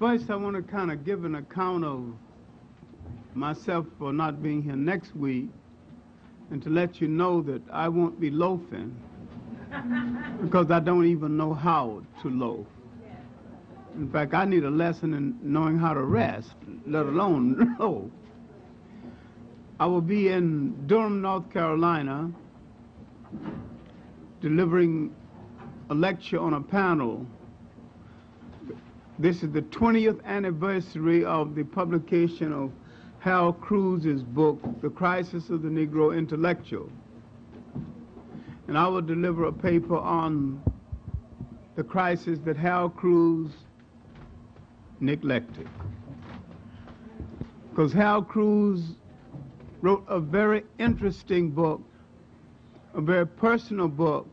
First, I want to kind of give an account of myself for not being here next week, and to let you know that I won't be loafing because I don't even know how to loaf. In fact, I need a lesson in knowing how to rest, let alone loaf. I will be in Durham, North Carolina, delivering a lecture on a panel. This is the 20th anniversary of the publication of Hal Cruz's book, The Crisis of the Negro Intellectual. And I will deliver a paper on the crisis that Hal Cruz neglected. Because Hal Cruz wrote a very interesting book, a very personal book,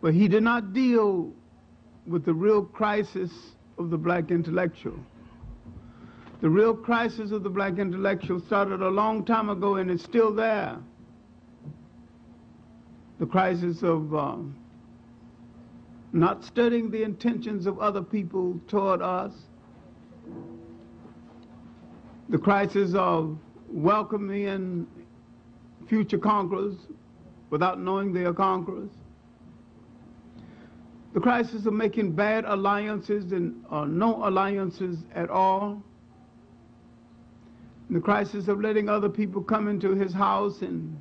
but he did not deal with the real crisis of the black intellectual. The real crisis of the black intellectual started a long time ago and is still there. The crisis of not studying the intentions of other people toward us. The crisis of welcoming future conquerors without knowing they are conquerors. The crisis of making bad alliances and no alliances at all. And the crisis of letting other people come into his house and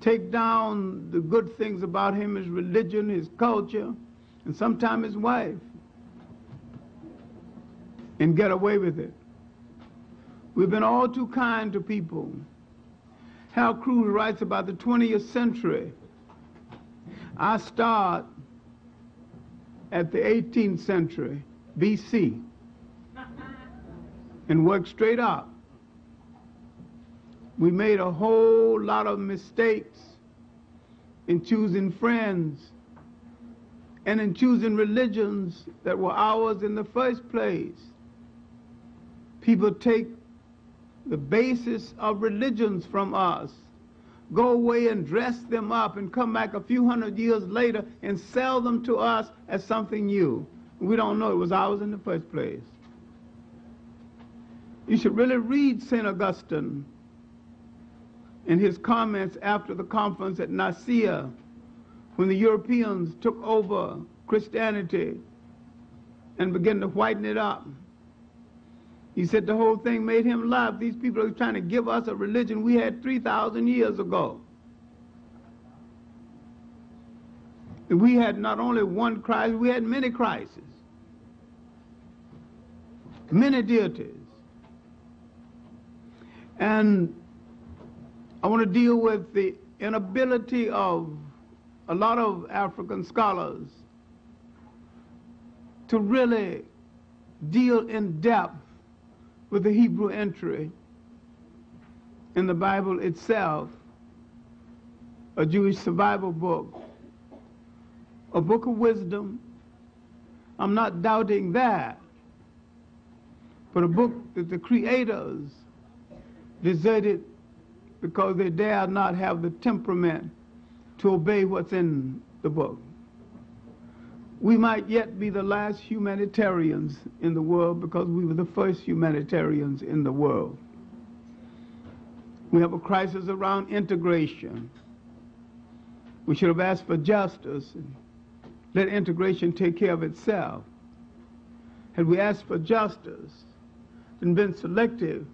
take down the good things about him, his religion, his culture, and sometimes his wife, and get away with it. We've been all too kind to people. Hal Cruz writes about the 20th century. I start at the 18th century, BC, and work straight up. We made a whole lot of mistakes in choosing friends and in choosing religions that were ours in the first place. People take the basis of religions from us, go away and dress them up and come back a few hundred years later and sell them to us as something new. We don't know it was ours in the first place. You should really read St. Augustine and his comments after the conference at Nicaea when the Europeans took over Christianity and began to whiten it up. He said the whole thing made him laugh. These people are trying to give us a religion we had 3,000 years ago. We had not only one Christ, we had many Christs, many deities. And I want to deal with the inability of a lot of African scholars to really deal in depth with the Hebrew entry in the Bible itself, a Jewish survival book, a book of wisdom. I'm not doubting that, but a book that the creators deserted because they dare not have the temperament to obey what's in the book. We might yet be the last humanitarians in the world because we were the first humanitarians in the world. We have a crisis around integration. We should have asked for justice and let integration take care of itself. Had we asked for justice and been selective,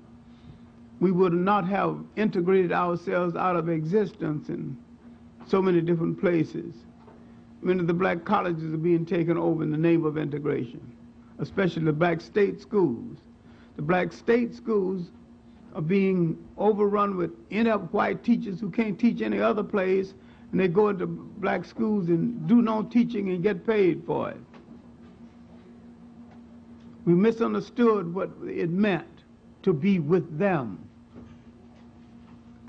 we would not have integrated ourselves out of existence in so many different places. Many of the black colleges are being taken over in the name of integration, especially the black state schools. The black state schools are being overrun with inept white teachers who can't teach any other place, and they go into black schools and do no teaching and get paid for it. We misunderstood what it meant to be with them.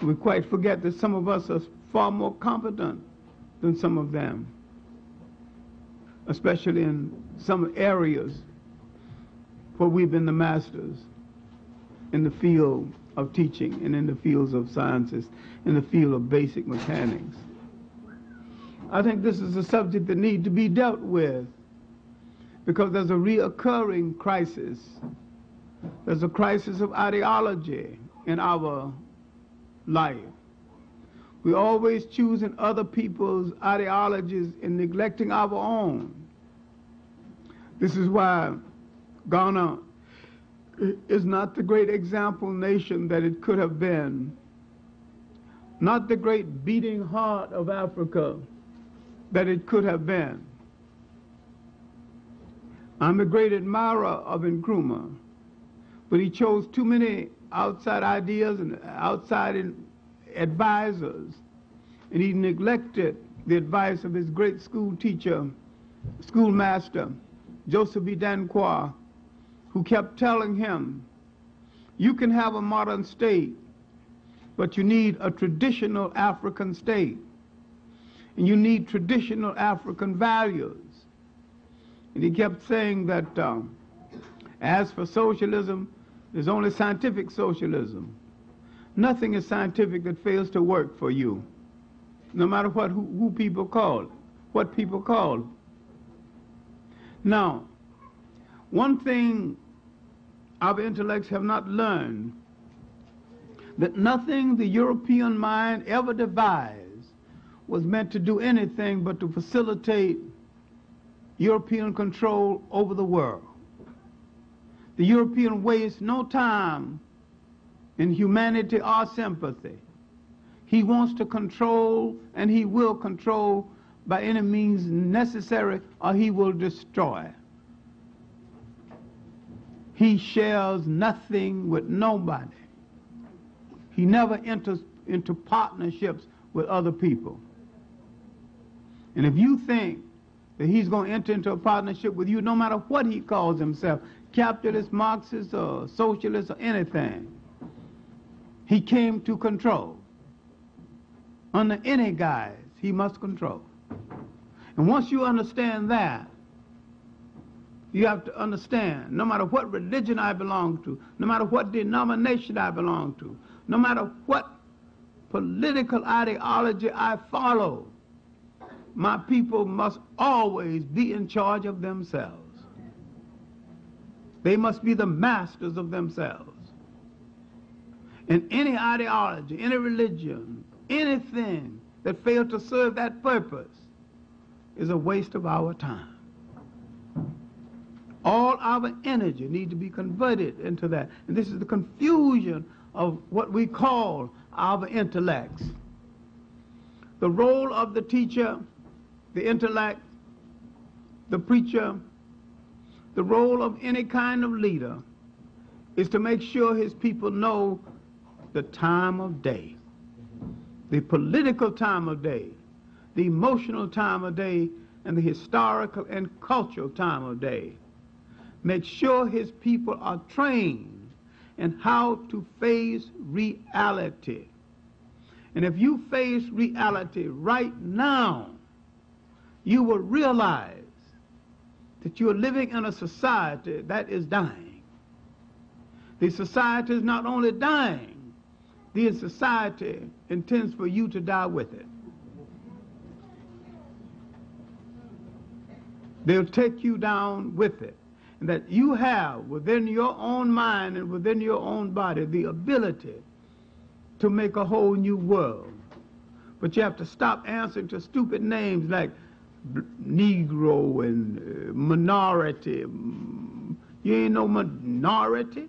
We quite forget that some of us are far more competent than some of them, especially in some areas where we've been the masters in the field of teaching and in the fields of sciences, in the field of basic mechanics. I think this is a subject that needs to be dealt with. because there's a reoccurring crisis. There's a crisis of ideology in our life. We're always choosing other people's ideologies and neglecting our own. This is why Ghana is not the great example nation that it could have been, not the great beating heart of Africa that it could have been. I'm a great admirer of Nkrumah, but he chose too many outside ideas and outside advisors, and he neglected the advice of his great schoolmaster, Joseph B. Danquah, who kept telling him, you can have a modern state, but you need a traditional African state, and you need traditional African values. And he kept saying that as for socialism, there's only scientific socialism. Nothing is scientific that fails to work for you, no matter what who people call it, what people call it. Now, one thing our intellects have not learned, that nothing the European mind ever devised was meant to do anything but to facilitate European control over the world. The European wastes no time in humanity or sympathy. He wants to control, and he will control by any means necessary, or he will destroy. He shares nothing with nobody. He never enters into partnerships with other people. And if you think that he's going to enter into a partnership with you, no matter what he calls himself, capitalist, Marxist, or socialist, or anything, he came to control. Under any guise, he must control. And once you understand that, you have to understand, no matter what religion I belong to, no matter what denomination I belong to, no matter what political ideology I follow, my people must always be in charge of themselves. They must be the masters of themselves. And any ideology, any religion, anything that fails to serve that purpose is a waste of our time. All our energy needs to be converted into that. And this is the confusion of what we call our intellects. The role of the teacher, the intellect, the preacher, the role of any kind of leader is to make sure his people know the time of day, the political time of day, the emotional time of day, and the historical and cultural time of day. Make sure his people are trained and how to face reality. And if you face reality right now, you will realize that you are living in a society that is dying. The society is not only dying, the society intends for you to die with it. They'll take you down with it. And that you have within your own mind and within your own body the ability to make a whole new world. But you have to stop answering to stupid names like Negro and minority. You ain't no minority.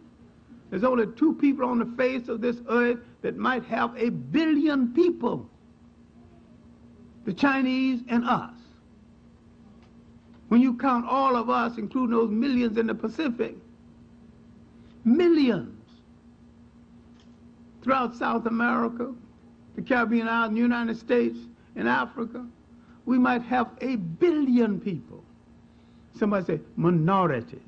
There's only two people on the face of this earth that might have 1 billion people, the Chinese and us. When you count all of us, including those millions in the Pacific, millions throughout South America, the Caribbean islands, the United States, and Africa, we might have 1 billion people. Somebody say minorities.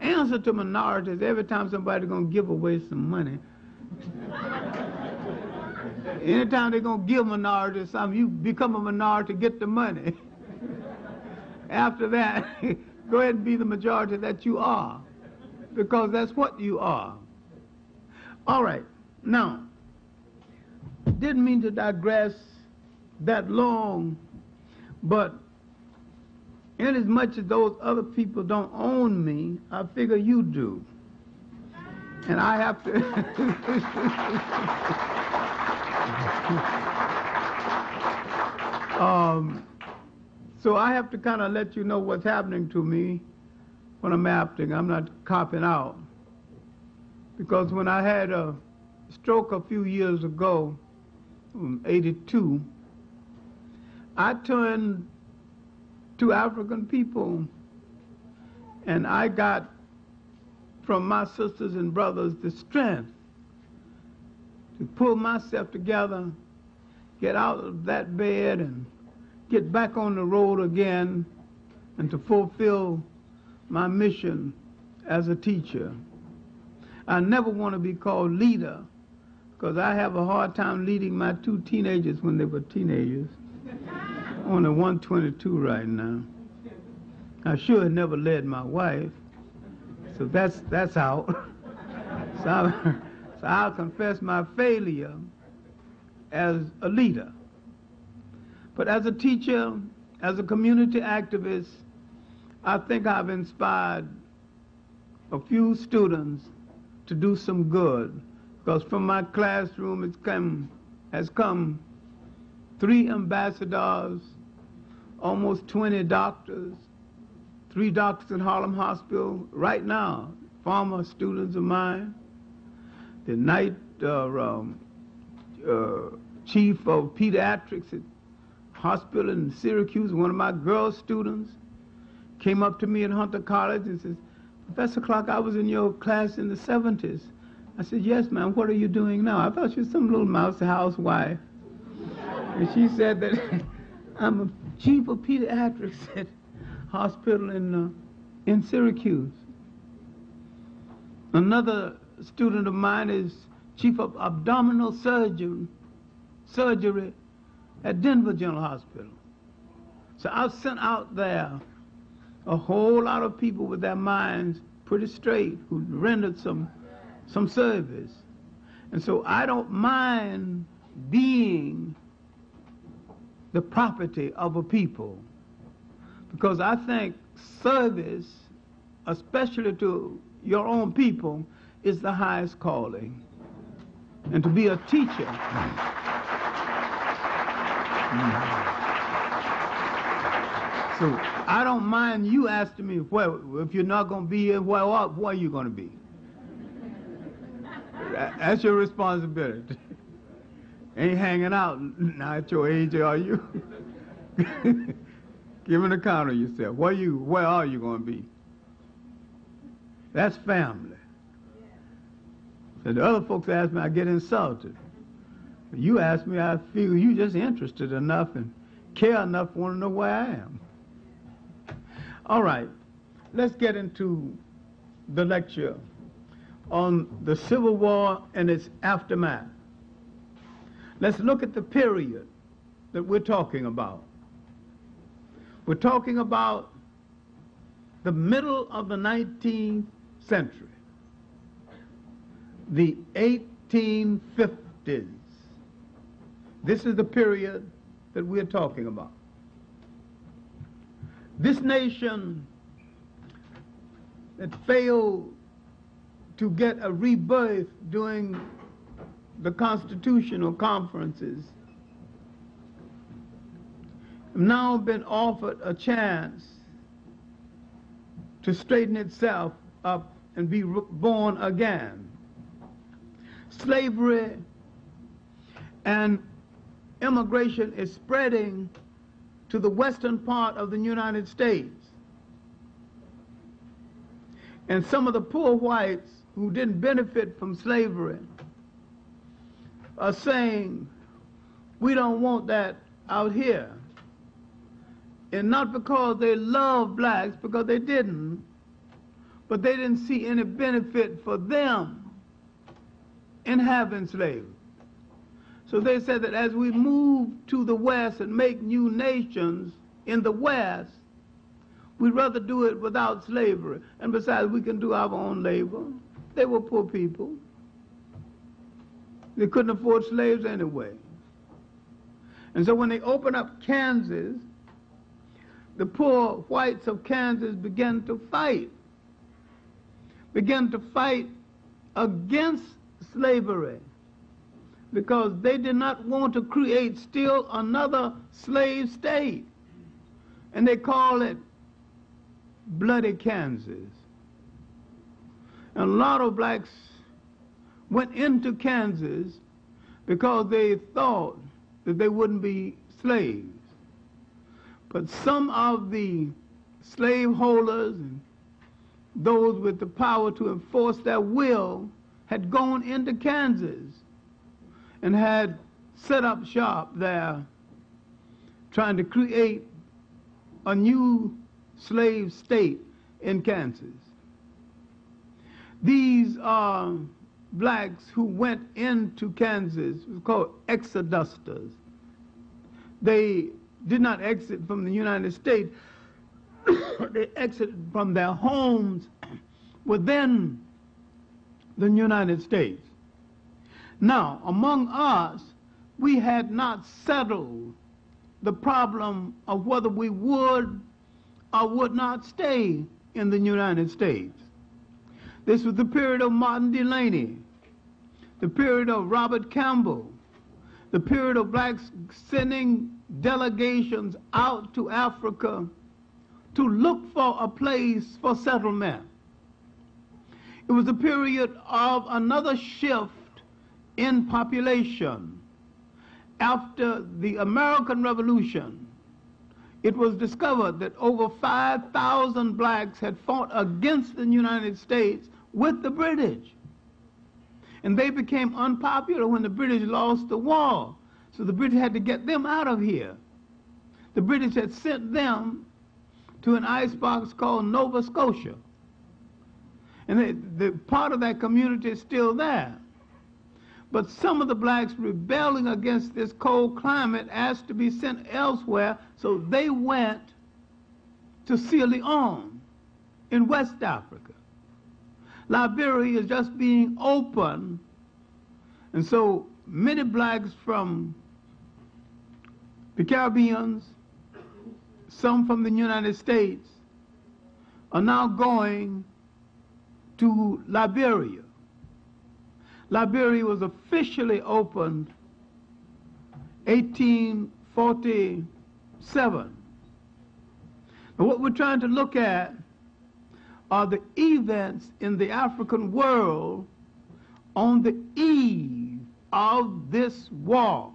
Answer to minorities every time somebody's going to give away some money. Anytime they're going to give minorities something, you become a minority, get the money. After that, go ahead and be the majority that you are, because that's what you are. All right, now, didn't mean to digress that long, but Inasmuch as those other people don't own me, I figure you do. And I have to so I have to kind of let you know what's happening to me when I'm acting. I'm not copping out. Because when I had a stroke a few years ago, 82, I turned to African people, and I got from my sisters and brothers the strength to pull myself together, get out of that bed, and get back on the road again, and to fulfill my mission as a teacher. I never want to be called leader, because I have a hard time leading my two teenagers when they were teenagers. Only 122 right now. I sure had never led my wife, so that's out. So I'll confess my failure as a leader. But as a teacher, as a community activist, I think I've inspired a few students to do some good, because from my classroom has come 3 ambassadors, almost 20 doctors, 3 doctors in Harlem Hospital right now, former students of mine, the night chief of pediatrics at hospital in Syracuse, one of my girl students, came up to me at Hunter College and says, "Professor Clark, I was in your class in the 70s. I said, "Yes, ma'am, what are you doing now?" I thought she was some little mouse housewife. And she said that I'm a chief of pediatrics at hospital in Syracuse. Another student of mine is chief of abdominal surgery at Denver General Hospital. So I've sent out there a whole lot of people with their minds pretty straight who rendered some service. And so I don't mind being the property of a people, because I think service, especially to your own people, is the highest calling. And to be a teacher, So I don't mind you asking me, well, if you're not going to be here, well, where are you going to be? That's your responsibility. Ain't hanging out now at your age, are you? Give an account of yourself. Where are you going to be? That's family. So the other folks ask me, I get insulted. You ask me, I feel you just interested enough and care enough to want to know where I am. All right, let's get into the lecture on the Civil War and its aftermath. Let's look at the period that we're talking about. We're talking about the middle of the 19th century, the 1850s. This is the period that we're talking about. This nation that failed to get a rebirth during the constitutional conferences have now been offered a chance to straighten itself up and be born again. Slavery and immigration is spreading to the western part of the United States. And some of the poor whites who didn't benefit from slavery are saying, we don't want that out here. And not because they love blacks, because they didn't, but they didn't see any benefit for them in having slavery. So they said that as we move to the West and make new nations in the West, we'd rather do it without slavery. And besides, we can do our own labor. They were poor people. They couldn't afford slaves anyway. And so when they opened up Kansas the poor whites of Kansas began to fight against slavery, because they did not want to create still another slave state. And they call it Bloody Kansas. And a lot of blacks went into Kansas because they thought that they wouldn't be slaves. But some of the slaveholders and those with the power to enforce their will had gone into Kansas and had set up shop there, trying to create a new slave state in Kansas. These are blacks who went into Kansas, called exodusters. They did not exit from the United States. They exited from their homes within the United States. Now, among us, we had not settled the problem of whether we would or would not stay in the United States. This was the period of Martin Delaney, the period of Robert Campbell, the period of blacks sending delegations out to Africa to look for a place for settlement. It was a period of another shift in population. After the American Revolution, it was discovered that over 5,000 blacks had fought against the United States with the British. And they became unpopular when the British lost the war. So the British had to get them out of here. The British had sent them to an icebox called Nova Scotia. And the part of that community is still there. But some of the blacks rebelling against this cold climate asked to be sent elsewhere, so they went to Sierra Leone in West Africa. Liberia is just being open, and so many blacks from the Caribbean, some from the United States, are now going to Liberia. Liberia was officially opened 1847. Now, what we're trying to look at are the events in the African world on the eve of this war.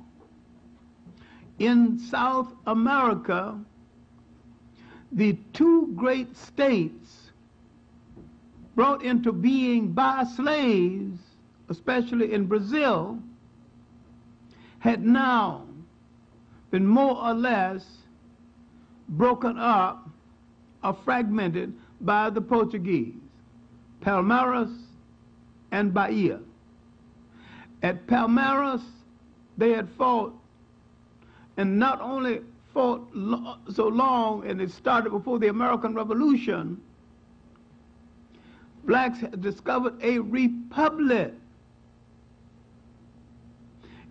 In South America, the two great states brought into being by slaves, especially in Brazil, had now been more or less broken up or fragmented by the Portuguese, Palmares and Bahia. At Palmares, they had fought, and not only fought so long, and it started before the American Revolution, blacks had discovered a republic.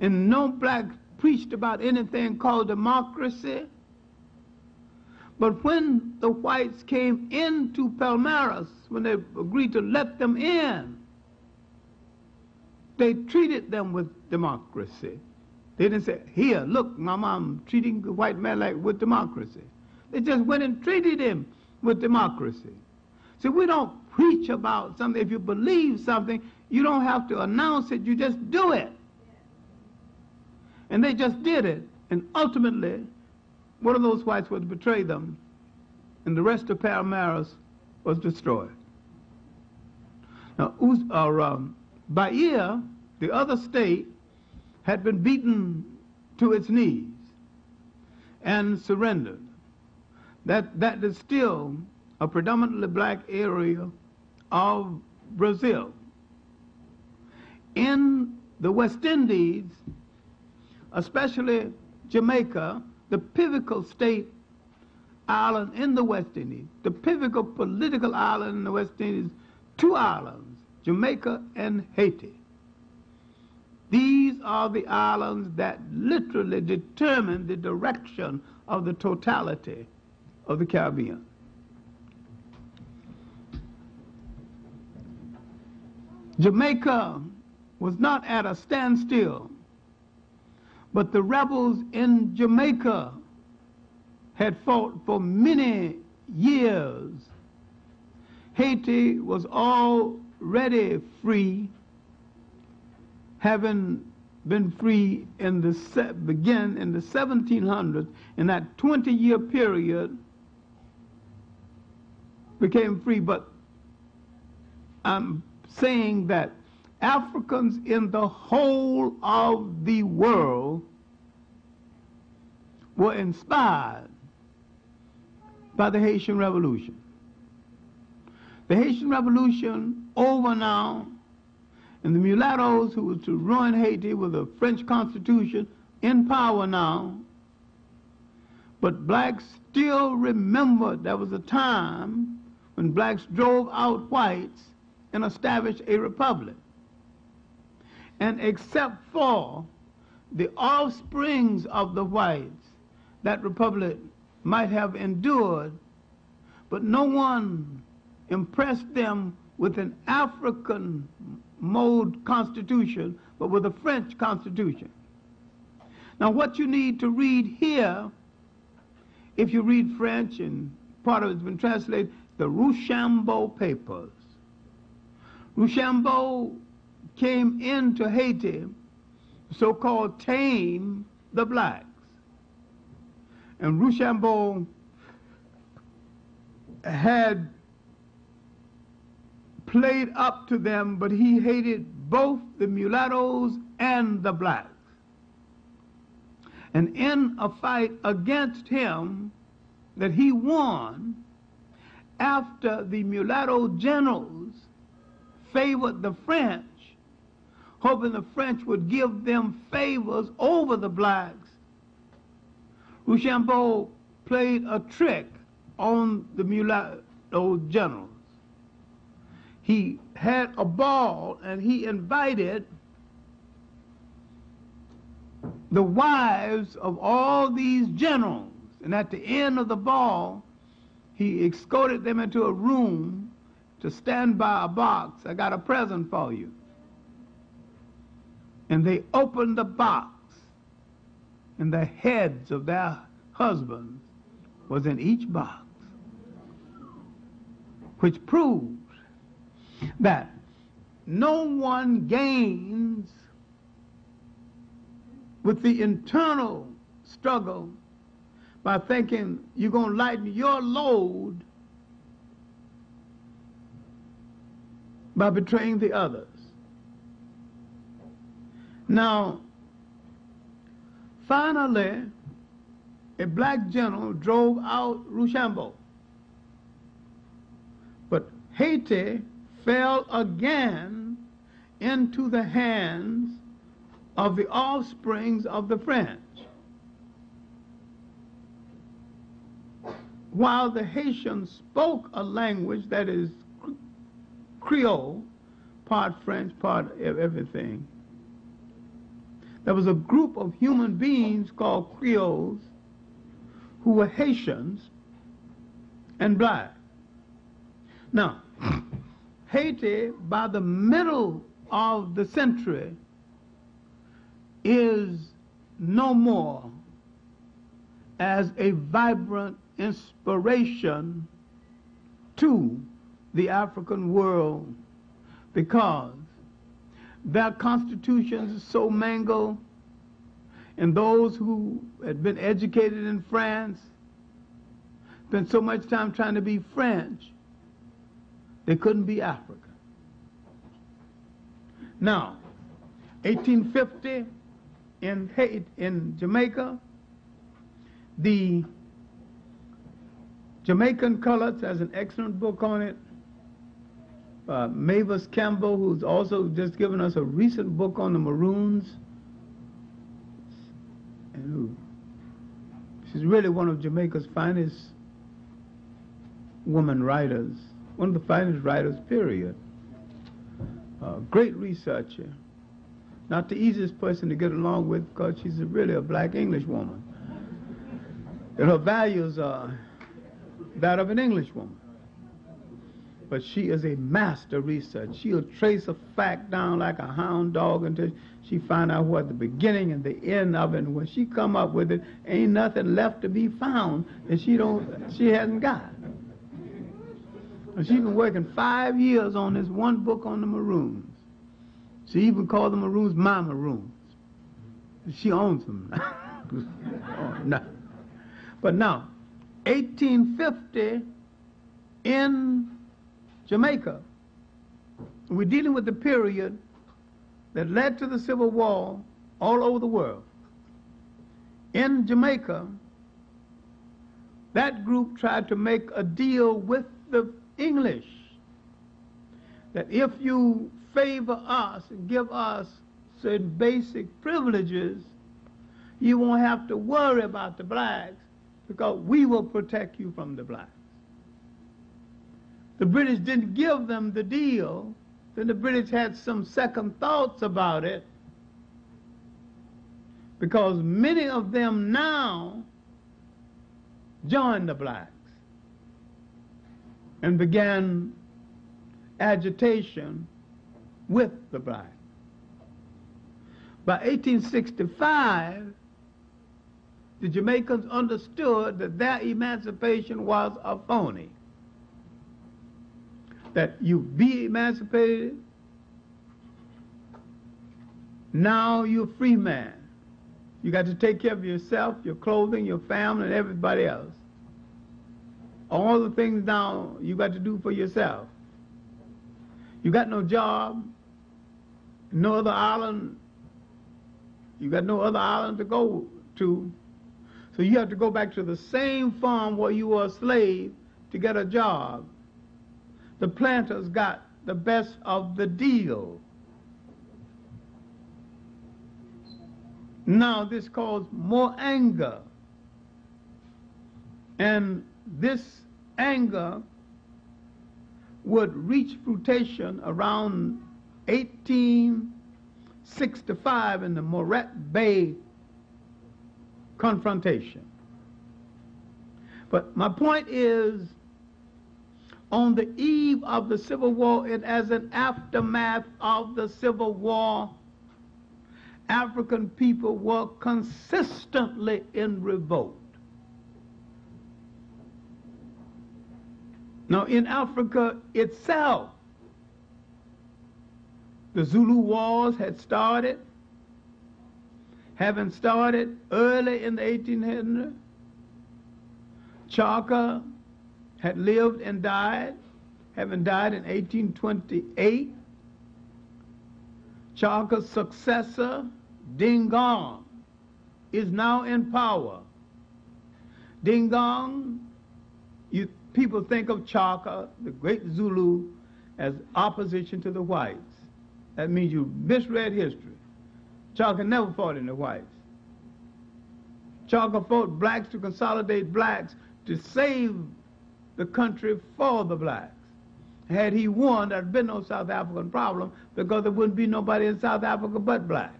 And no black preached about anything called democracy. But when the whites came into Palmares, when they agreed to let them in, they treated them with democracy. They didn't say, "Here, look, Mama, I'm treating the white man like with democracy." They just went and treated him with democracy. So we don't preach about something. If you believe something, you don't have to announce it. You just do it. And they just did it. And ultimately, one of those whites was to betray them, and the rest of Palmares was destroyed. Now, Bahia, the other state, had been beaten to its knees and surrendered. That is still a predominantly black area of Brazil. In the West Indies, especially Jamaica, the pivotal state island in the West Indies, the pivotal political island in the West Indies, two islands, Jamaica and Haiti. These are the islands that literally determine the direction of the totality of the Caribbean. Jamaica was not at a standstill, but the rebels in Jamaica had fought for many years. Haiti was already free, having been free in the begin in the 1700s. In that 20-year period, became free. But I'm saying that Africans in the whole of the world were inspired by the Haitian Revolution. The Haitian Revolution over now, and the mulattoes who were to ruin Haiti with a French constitution in power now, but blacks still remembered there was a time when blacks drove out whites and established a republic. And except for the offsprings of the whites, that republic might have endured, but no one impressed them with an African mode constitution, but with a French constitution. Now what you need to read here, if you read French, and part of it's been translated, the Rochambeau papers. Rochambeau came into Haiti, so-called tame the blacks. And Rochambeau had played up to them, but he hated both the mulattoes and the blacks. And in a fight against him that he won, after the mulatto generals favored the French, hoping the French would give them favors over the blacks, Rochambeau played a trick on the mulatto generals. He had a ball and he invited the wives of all these generals, and at the end of the ball he escorted them into a room to stand by a box. I got a present for you. And they opened the box, and the heads of their husbands was in each box, which proved that no one gains with the internal struggle by thinking you're going to lighten your load by betraying the others. Now, finally, a black general drove out Rochambeau. But Haiti fell again into the hands of the offsprings of the French. While the Haitians spoke a language that is Creole, part French, part everything, there was a group of human beings called Creoles who were Haitians and black. Now, Haiti, by the middle of the century, is no more as a vibrant inspiration to the African world, because their constitutions are so mangled, and those who had been educated in France spent so much time trying to be French, they couldn't be African. Now, 1850 in Jamaica, the Jamaican Colors has an excellent book on it. Mavis Campbell, who's also just given us a recent book on the Maroons, and who, she's really one of Jamaica's finest woman writers. One of the finest writers, period. Great researcher. Not the easiest person to get along with, because she's really a black English woman. And her values are that of an English woman. But she is a master researcher. She'll trace a fact down like a hound dog until she find out what the beginning and the end of it. And when she come up with it, ain't nothing left to be found that she hasn't got. And she's been working 5 years on this one book on the Maroons. She even called the Maroons my Maroons. She owns them now. Oh, no. But now, 1850 in Jamaica, we're dealing with the period that led to the Civil War all over the world. In Jamaica, that group tried to make a deal with the English that if you favor us and give us certain basic privileges, you won't have to worry about the blacks because we will protect you from the blacks. The British didn't give them the deal. Then the British had some second thoughts about it because many of them now join the blacks and began agitation with the blacks. By 1865, the Jamaicans understood that their emancipation was a phony. That you be emancipated, now you're a free man. You got to take care of yourself, your clothing, your family, and everybody else. All the things now you got to do for yourself. You got no job, no other island, you got no other island to go to, so you have to go back to the same farm where you were a slave to get a job. The planters got the best of the deal. Now this caused more anger. And this anger would reach fruition around 1865 in the Moret Bay confrontation. But my point is, on the eve of the Civil War and as an aftermath of the Civil War, African people were consistently in revolt. Now in Africa itself, the Zulu Wars having started early in the 1800s. Chaka had lived and died, having died in 1828. Chaka's successor, Dingong, is now in power. Dingong, people think of Chaka, the great Zulu, as opposition to the whites. That means you misread history. Chaka never fought in the whites. Chaka fought blacks to consolidate blacks, to save the country for the blacks. Had he won, there'd been no South African problem because there wouldn't be nobody in South Africa but blacks.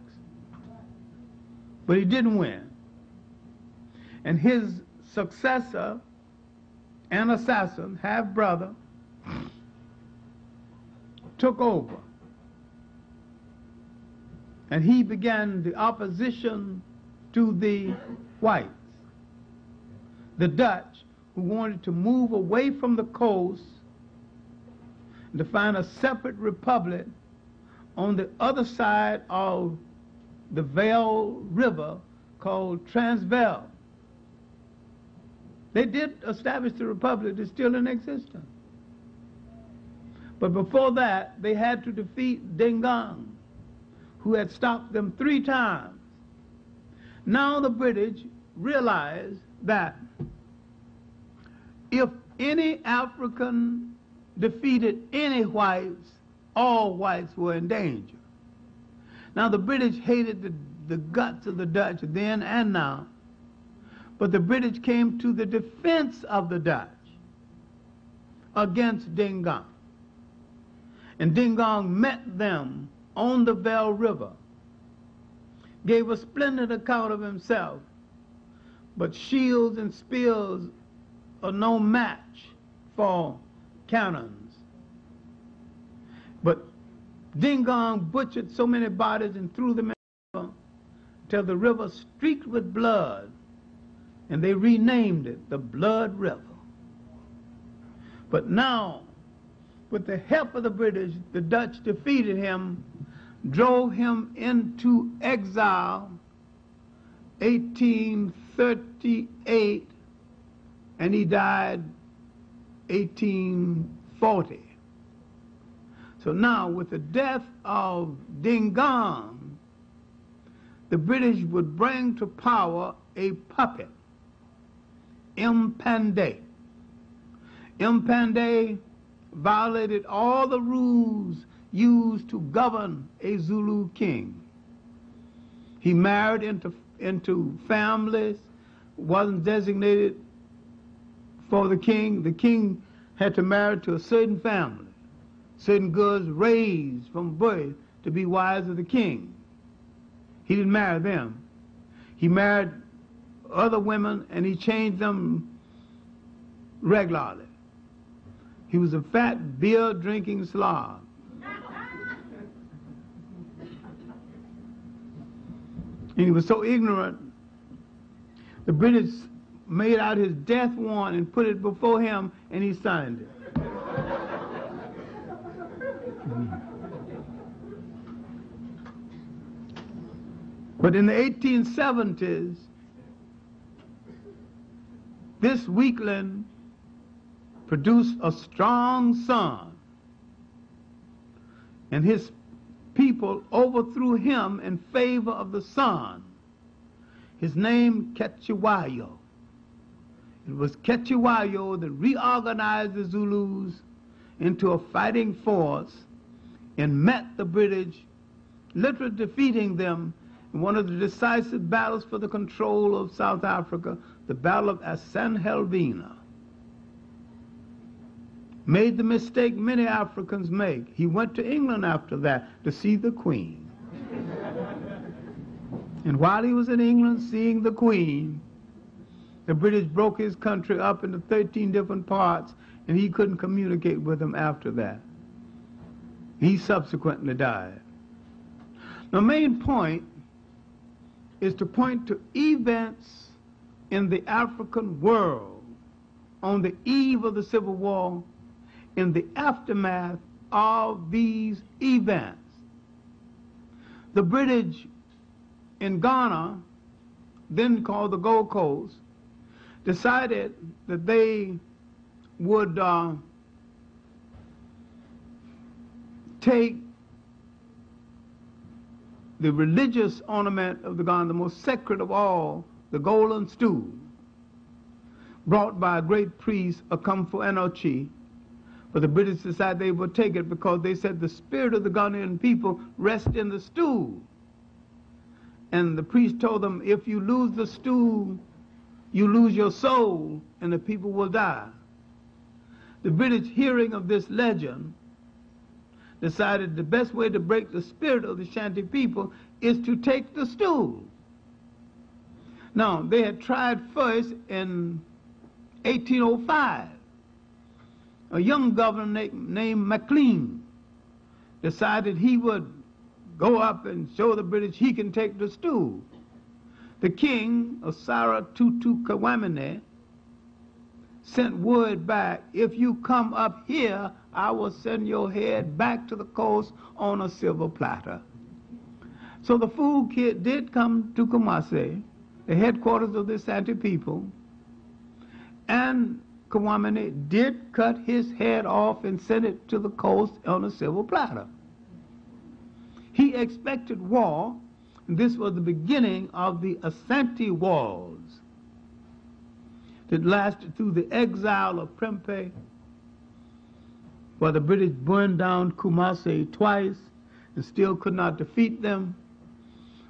But he didn't win. And his successor, an assassin, half-brother, took over. And he began the opposition to the whites. The Dutch, who wanted to move away from the coast and to find a separate republic on the other side of the Vaal River called Transvaal. They did establish the republic that's still in existence. But before that, they had to defeat Dingong, who had stopped them 3 times. Now the British realized that if any African defeated any whites, all whites were in danger. Now the British hated the guts of the Dutch then and now, but the British came to the defense of the Dutch against Dingong. And Dingong met them on the Vaal River, gave a splendid account of himself, but shields and spears are no match for cannons. But Dingong butchered so many bodies and threw them in the river till the river streaked with blood, and they renamed it the Blood River. But now, with the help of the British, the Dutch defeated him, drove him into exile, 1838, and he died 1840. So now, with the death of Dingong, the British would bring to power a puppet, Mpande. Mpande violated all the rules used to govern a Zulu king. He married into families, wasn't designated for the king. The king had to marry to a certain family. Certain girls raised from birth to be wives of the king. He didn't marry them. He married other women and he changed them regularly. He was a fat beer-drinking slob. And he was so ignorant, the British made out his death warrant and put it before him, and he signed it. But in the 1870s, this weakling produced a strong son, and his people overthrew him in favor of the son. His name, Ketchiwayo. It was Ketchiwayo that reorganized the Zulus into a fighting force and met the British, literally defeating them in one of the decisive battles for the control of South Africa, the Battle of Asante Helvina. Made the mistake many Africans make. He went to England after that to see the Queen. And while he was in England seeing the Queen, the British broke his country up into 13 different parts, and he couldn't communicate with them after that. He subsequently died. The main point is to point to events in the African world on the eve of the Civil War, in the aftermath of these events. The British in Ghana, then called the Gold Coast, decided that they would take the religious ornament of the Ghana, the most sacred of all, the golden stool, brought by a great priest, Okomfo Anokye. But the British decided they would take it because they said the spirit of the Ghanaian people rests in the stool. And the priest told them, if you lose the stool, you lose your soul, and the people will die. The British, hearing of this legend, decided the best way to break the spirit of the Shanti people is to take the stool. Now, they had tried first in 1805. A young governor named MacLean decided he would go up and show the British he can take the stool. The king, Osara Tutu Kwamena, sent word back, if you come up here, I will send your head back to the coast on a silver platter. So the fool kid did come to Kumasi, the headquarters of the Asante people, and Kwamene did cut his head off and sent it to the coast on a silver platter. He expected war, and this was the beginning of the Asante Wars that lasted through the exile of Prempeh, where the British burned down Kumasi twice and still could not defeat them.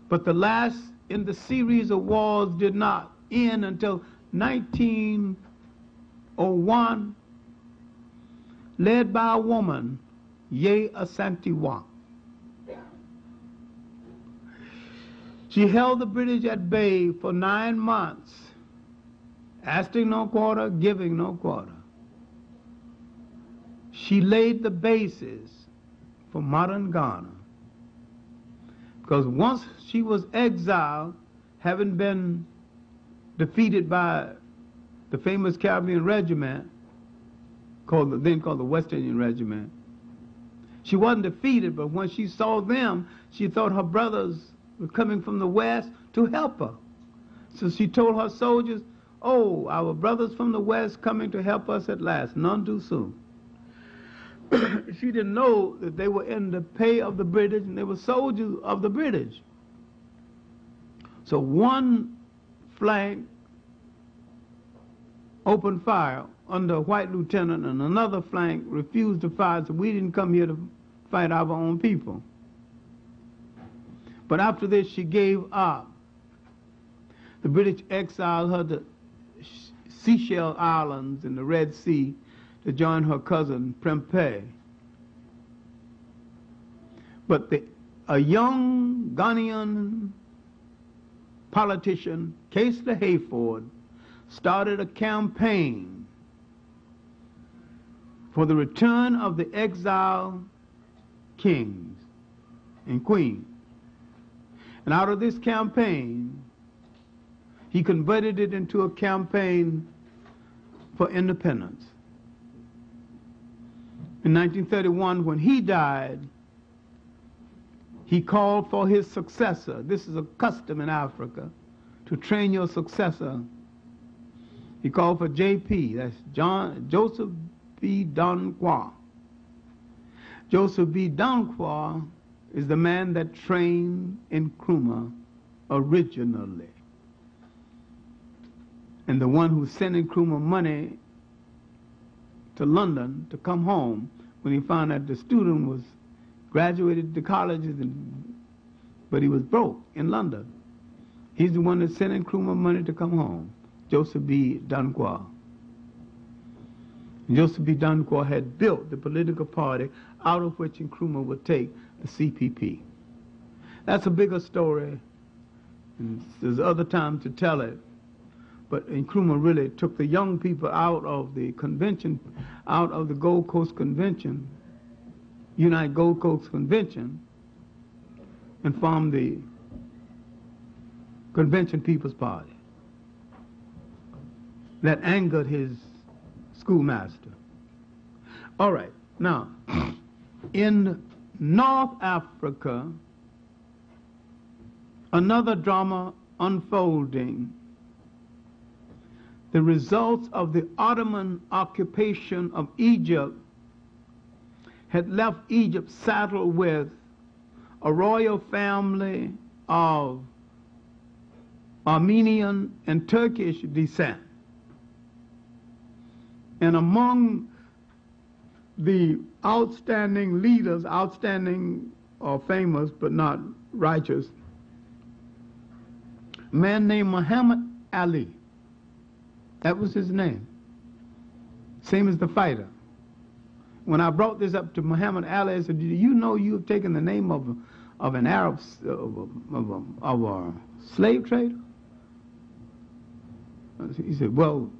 But the last in the series of wars did not end until 1901, led by a woman, Yaa Asantewaa. She held the British at bay for 9 months asking no quarter, giving no quarter. She laid the basis for modern Ghana, because once she was exiled, having been defeated by the famous Caribbean regiment, then called the West Indian Regiment. She wasn't defeated, but when she saw them, she thought her brothers were coming from the West to help her. So she told her soldiers, "Oh, our brothers from the West coming to help us at last, none too soon." She didn't know that they were in the pay of the British and they were soldiers of the British. So one flank opened fire under a white lieutenant and another flank refused to fire, so we didn't come here to fight our own people. But after this, she gave up. The British exiled her to Seychelles Islands in the Red Sea to join her cousin, Prempeh. But a young Ghanaian politician, Casely Hayford, started a campaign for the return of the exiled kings and queens. And out of this campaign, he converted it into a campaign for independence. In 1931, when he died, he called for his successor. This is a custom in Africa, to train your successor. He called for JP, that's Joseph B. Danquah. Joseph B. Danquah is the man that trained Nkrumah originally, and the one who sent Nkrumah money to London to come home when he found that the student was graduated to colleges, but he was broke in London. He's the one that sent Nkrumah money to come home, Joseph B. Danquah. Joseph B. Danquah had built the political party out of which Nkrumah would take the CPP. That's a bigger story, and there's other time to tell it. But Nkrumah really took the young people out of the convention, out of the Gold Coast Convention, United Gold Coast Convention, and formed the Convention People's Party. That angered his schoolmaster. All right, now, in North Africa, another drama unfolding. The results of the Ottoman occupation of Egypt had left Egypt saddled with a royal family of Armenian and Turkish descent. And among the outstanding leaders, outstanding or famous but not righteous, a man named Muhammad Ali. That was his name, same as the fighter. When I brought this up to Muhammad Ali, I said, "Do you know you have taken the name of an Arab, of a slave trader?" He said, "Well,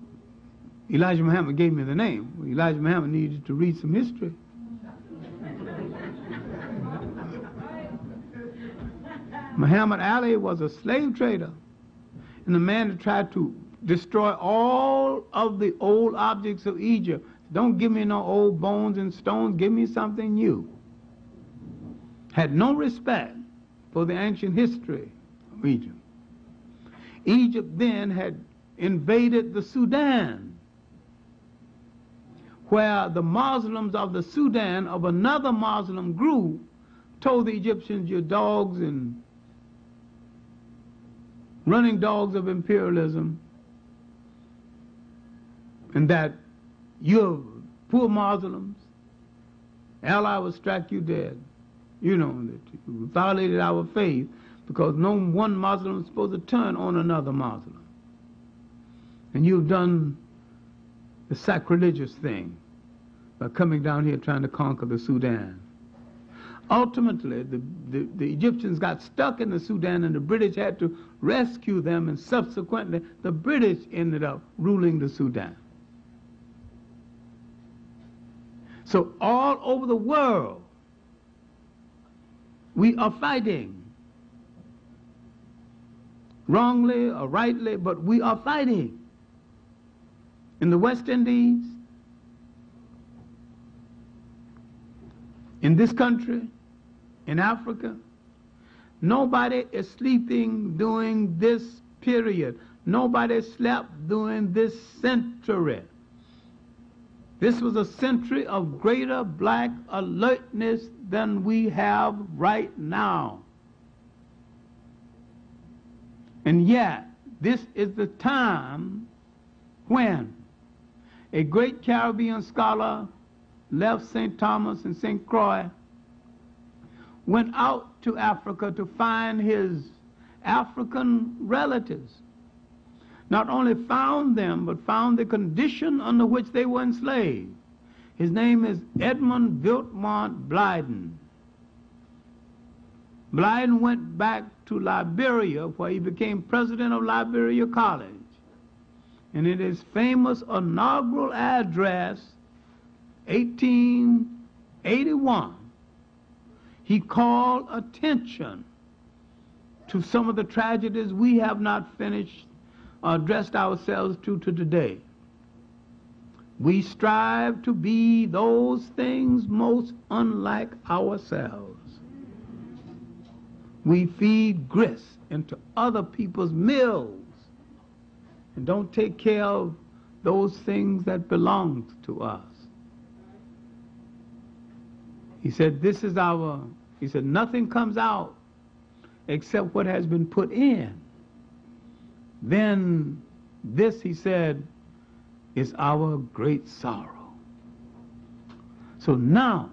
Elijah Muhammad gave me the name." Well, Elijah Muhammad needed to read some history. Muhammad Ali was a slave trader and the man that tried to destroy all of the old objects of Egypt. Don't give me no old bones and stones, give me something new. Had no respect for the ancient history of Egypt. Egypt then had invaded the Sudan, where the Muslims of the Sudan, of another Muslim group, told the Egyptians, "Your dogs and running dogs of imperialism, and that you're poor Muslims, Allah will strike you dead. You know, that you violated our faith," because no one Muslim is supposed to turn on another Muslim. "And you've done the sacrilegious thing by coming down here trying to conquer the Sudan." Ultimately, the Egyptians got stuck in the Sudan and the British had to rescue them, and subsequently the British ended up ruling the Sudan. So all over the world, we are fighting. Wrongly or rightly, but we are fighting. In the West Indies, in this country, in Africa, nobody is sleeping during this period. Nobody slept during this century. This was a century of greater black alertness than we have right now. And yet, this is the time when a great Caribbean scholar left St. Thomas and St. Croix, went out to Africa to find his African relatives. Not only found them, but found the condition under which they were enslaved. His name is Edmund Wilmot Blyden. Blyden went back to Liberia, where he became president of Liberia College. And in his famous inaugural address, 1881, he called attention to some of the tragedies we have not finished or addressed ourselves to today. We strive to be those things most unlike ourselves. We feed grist into other people's mills and don't take care of those things that belong to us. He said, this is our, he said, nothing comes out except what has been put in. Then this, he said, is our great sorrow. So now,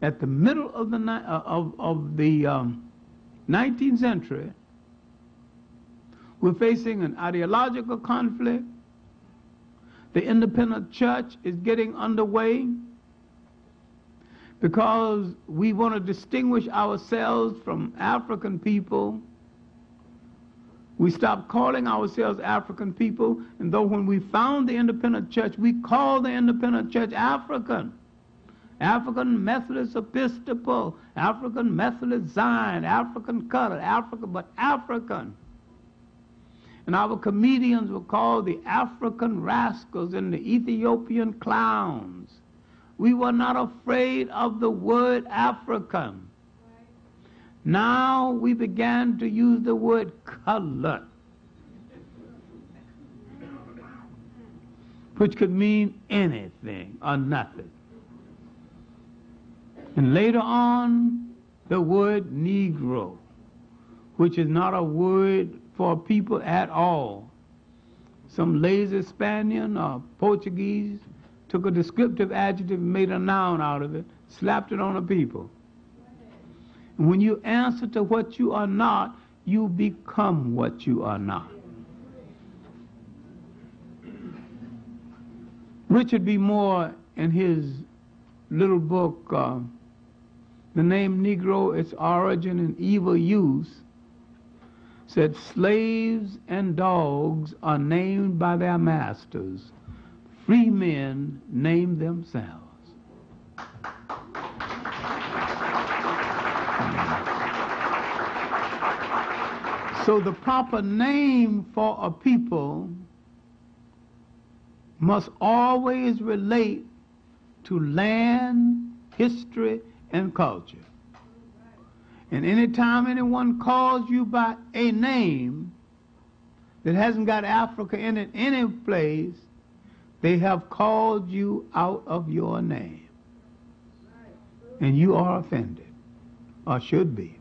at the middle of the 19th century, we're facing an ideological conflict. The independent church is getting underway because we want to distinguish ourselves from African people. We stopped calling ourselves African people, and though when we found the independent church, we called the independent church African. African Methodist Episcopal, African Methodist Zion, African Color, Africa, but African. And our comedians were called the African Rascals and the Ethiopian Clowns. We were not afraid of the word African. Now we began to use the word color, which could mean anything or nothing. And later on, the word Negro, which is not a word for people at all. Some lazy Spaniard or Portuguese took a descriptive adjective and made a noun out of it, slapped it on the people. And when you answer to what you are not, you become what you are not. Richard B. Moore, in his little book, The Name Negro: Its Origin and Evil Use, said slaves and dogs are named by their masters. Free men name themselves. So the proper name for a people must always relate to land, history, and culture. And anytime anyone calls you by a name that hasn't got Africa in it any place, they have called you out of your name. And you are offended, or should be.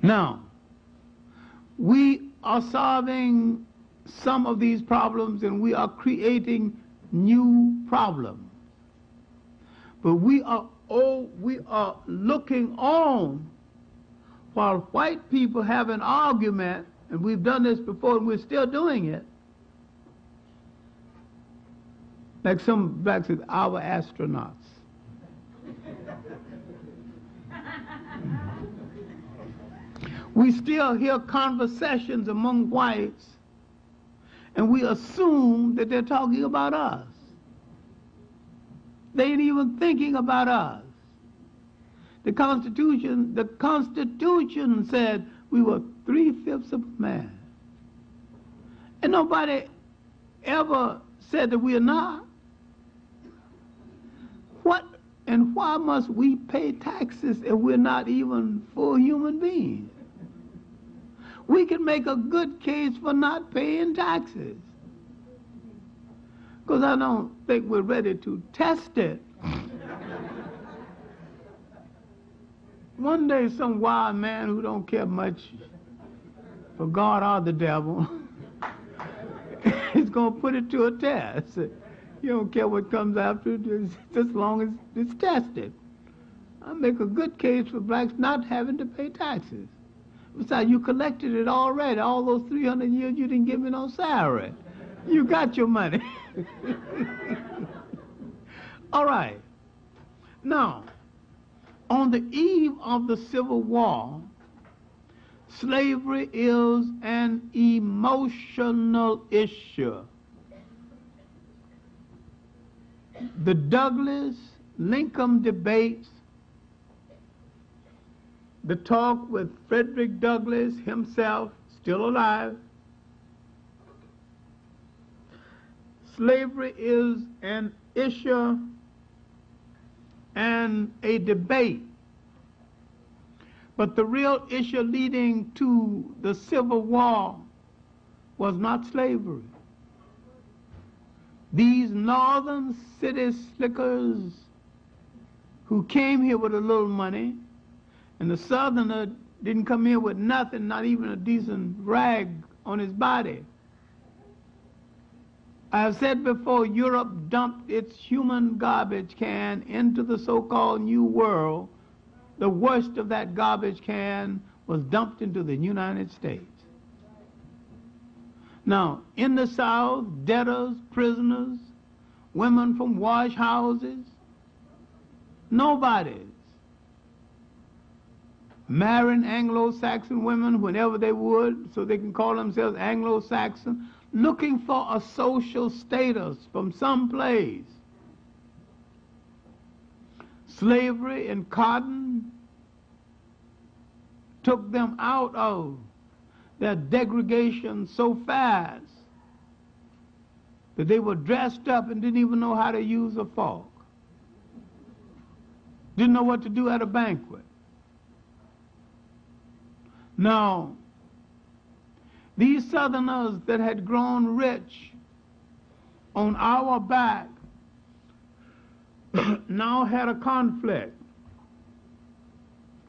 Now, we are solving some of these problems and we are creating new problems. But we are looking on while white people have an argument, and we've done this before and we're still doing it. Like some blacks, our astronauts. We still hear conversations among whites, and we assume that they're talking about us. They ain't even thinking about us. The Constitution said we were 3/5 of man. And nobody ever said that we are not. What and why must we pay taxes if we're not even full human beings? We can make a good case for not paying taxes, because I don't think we're ready to test it. One day some wild man who don't care much for God or the devil is going to put it to a test. You don't care what comes after, just as long as it's tested. I make a good case for blacks not having to pay taxes. Besides, you collected it already. All those 300 years you didn't give me no salary. You got your money. All right. Now, on the eve of the Civil War, slavery is an emotional issue. The Douglas-Lincoln debates, the talk with Frederick Douglass himself, still alive. Slavery is an issue and a debate. But the real issue leading to the Civil War was not slavery. These northern city slickers who came here with a little money, and the southerner didn't come here with nothing, not even a decent rag on his body. I have said before, Europe dumped its human garbage can into the so-called New World. The worst of that garbage can was dumped into the United States. Now, in the South, debtors, prisoners, women from wash houses, nobodies, marrying Anglo-Saxon women whenever they would so they can call themselves Anglo-Saxon, looking for a social status from some place. Slavery and cotton took them out of their degradation so fast that they were dressed up and didn't even know how to use a fork, didn't know what to do at a banquet. Now, these Southerners that had grown rich on our back now had a conflict.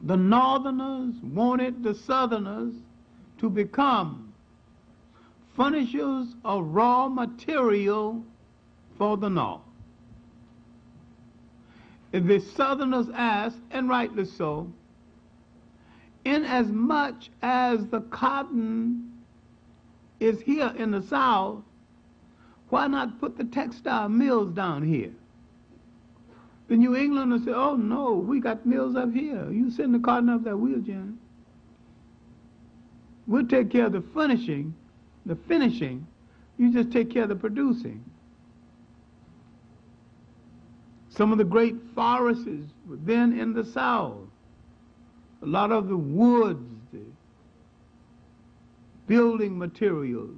The Northerners wanted the Southerners to become furnishers of raw material for the North. The Southerners asked, and rightly so, inasmuch as the cotton is here in the South, why not put the textile mills down here? The New Englanders said, oh no, we got mills up here. You send the cotton up that wheel, Janet. We'll take care of the furnishing, the finishing. You just take care of the producing. Some of the great forests were then in the South. A lot of the woods, the building materials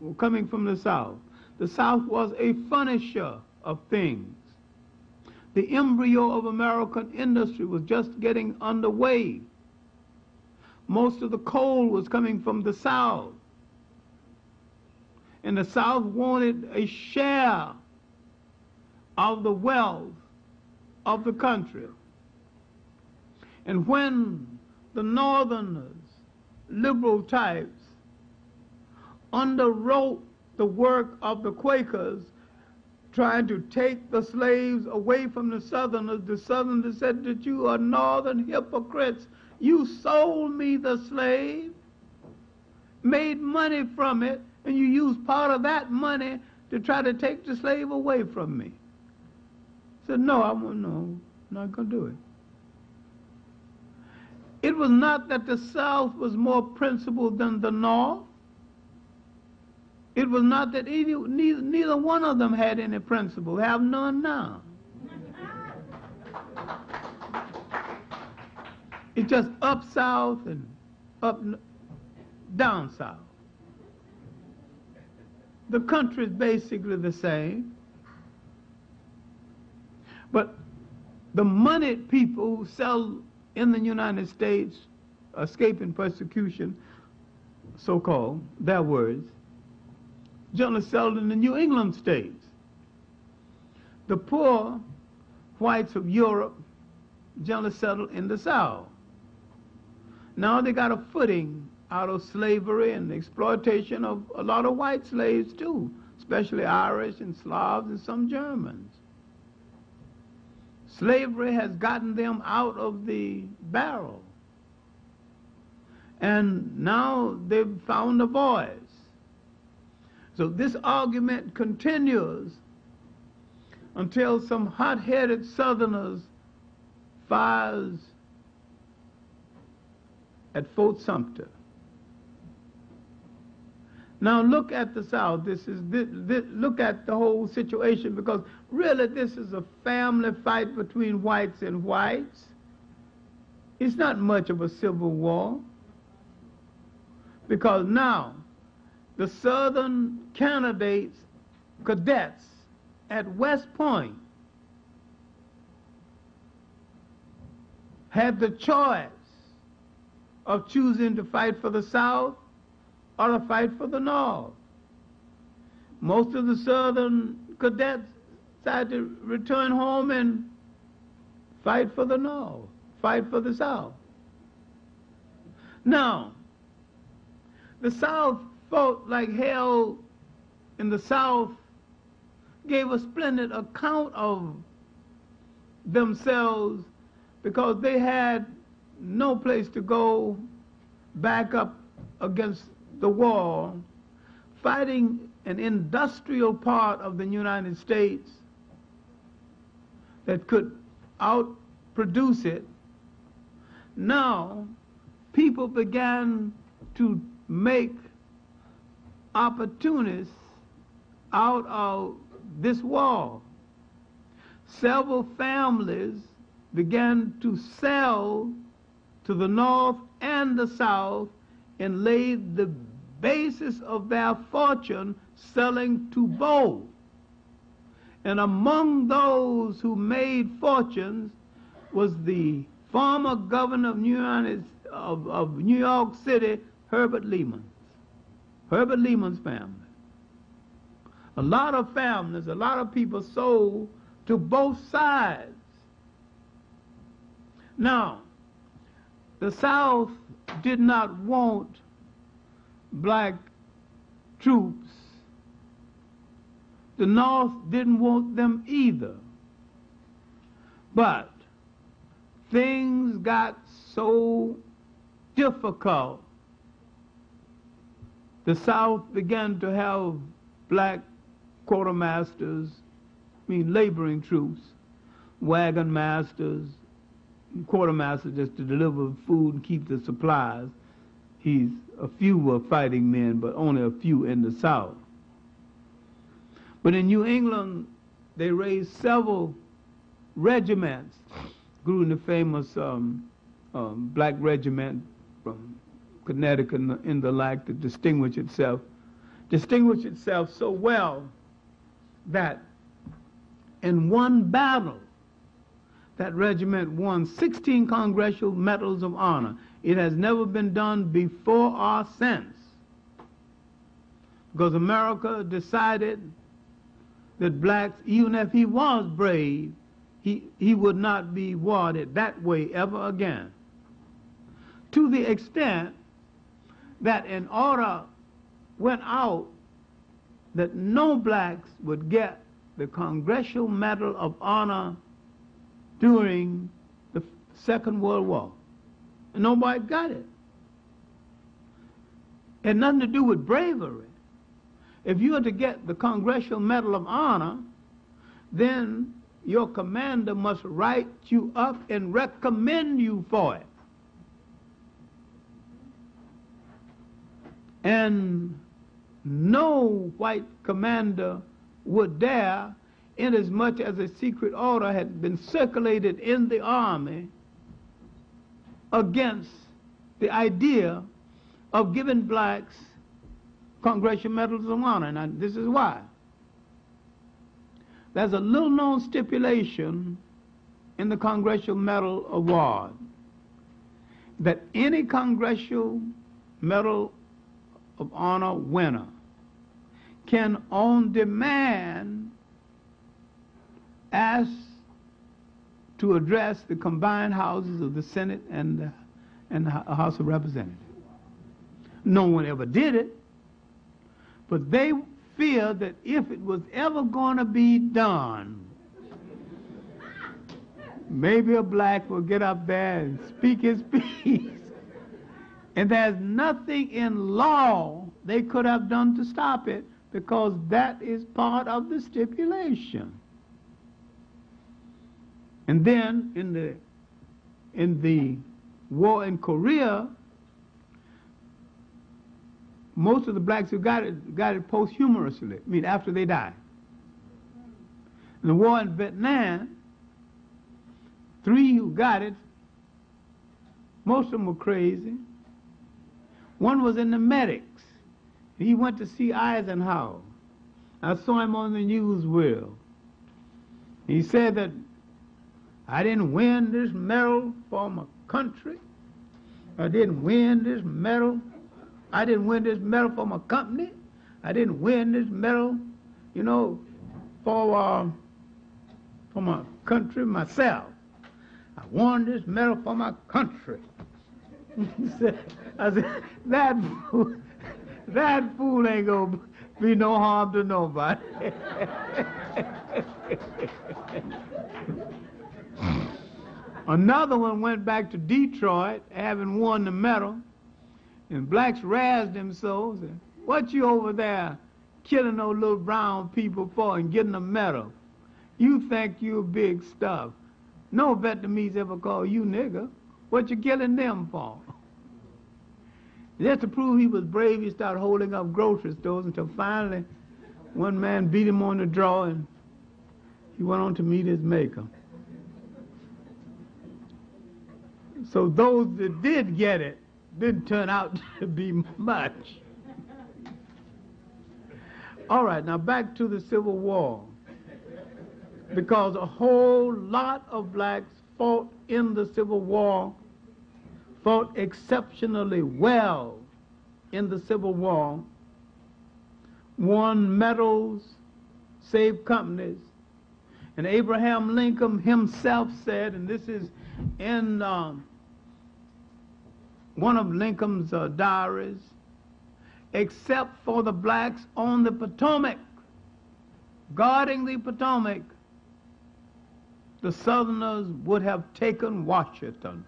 were coming from the South. The South was a furnisher of things. The embryo of American industry was just getting underway. Most of the coal was coming from the South. And the South wanted a share of the wealth of the country. And when the Northerners, liberal types, underwrote the work of the Quakers, trying to take the slaves away from the Southerners said that you are Northern hypocrites. You sold me the slave, made money from it, and you used part of that money to try to take the slave away from me. I said, no, I'm not going to do it. It was not that the South was more principled than the North. It was not that neither one of them had any principle. Have none now. It's just up south and up, down south. The country's basically the same. But the moneyed people who sell in the United States, escaping persecution, so-called, their words, generally settled in the New England states. The poor whites of Europe generally settled in the South. Now they got a footing out of slavery and exploitation of a lot of white slaves too, especially Irish and Slavs and some Germans. Slavery has gotten them out of the barrel. And now they've found a voice. So this argument continues until some hot-headed Southerners fires at Fort Sumter. Now look at the South. Look at the whole situation, because really this is a family fight between whites and whites. It's not much of a civil war, because now the Southern cadets at West Point had the choice of choosing to fight for the South or to fight for the North. Most of the Southern cadets decided to return home and fight for the North, fight for the South. Now, the South fought like hell in the South, gave a splendid account of themselves because they had no place to go back up against the wall, fighting an industrial part of the United States that could outproduce it. Now, people began to make opportunists out of this wall. Several families began to sell to the North and the South and laid the basis of their fortune selling to both. And among those who made fortunes was the former governor of New York City, Herbert Lehman. Herbert Lehman's family. A lot of families, a lot of people sold to both sides. Now, the South did not want black troops. The North didn't want them either. But things got so difficult, the South began to have black quartermasters, laboring troops, wagon masters, quartermaster just to deliver food and keep the supplies. A few were fighting men, but only a few in the South. But in New England, they raised several regiments, including the famous black regiment from Connecticut and the like that distinguished itself so well that in one battle, that regiment won 16 Congressional Medals of Honor. It has never been done before or since, because America decided that blacks, even if he was brave, he would not be rewarded that way ever again. To the extent that an order went out that no blacks would get the Congressional Medal of Honor during the Second World War. And nobody got it. It had nothing to do with bravery. If you were to get the Congressional Medal of Honor, then your commander must write you up and recommend you for it. and no white commander would dare, inasmuch as a secret order had been circulated in the army against the idea of giving blacks Congressional Medals of Honor. And this is why. There's a little-known stipulation in the Congressional Medal Award that any Congressional Medal of Honor winner can, on demand, ask to address the combined houses of the Senate and the House of Representatives. No one ever did it, but they feared that if it was ever going to be done, maybe a black will get up there and speak his piece. And there's nothing in law they could have done to stop it, because that is part of the stipulation. And then in the war in Korea, most of the blacks who got it posthumously, I mean after they died. In the war in Vietnam, three who got it, most of them were crazy. One was in the medics. He went to see Eisenhower. I saw him on the news wheel. He said that I didn't win this medal for my country. I didn't win this medal. I didn't win this medal for my company. I didn't win this medal, you know, for my country myself. I won this medal for my country. I said, that fool ain't gonna be no harm to nobody. Another one went back to Detroit, having won the medal, and blacks razzed themselves. And, what you over there killing those little brown people for and getting a medal? You think you big stuff. No Vietnamese ever call you nigger. What you killing them for? Just to prove he was brave, he started holding up grocery stores until finally one man beat him on the draw and he went on to meet his maker. So those that did get it didn't turn out to be much. All right, now back to the Civil War. Because a whole lot of blacks fought in the Civil War, fought exceptionally well in the Civil War, won medals, saved companies. And Abraham Lincoln himself said, and this is in one of Lincoln's diaries, except for the blacks on the Potomac, guarding the Potomac, the Southerners would have taken Washington.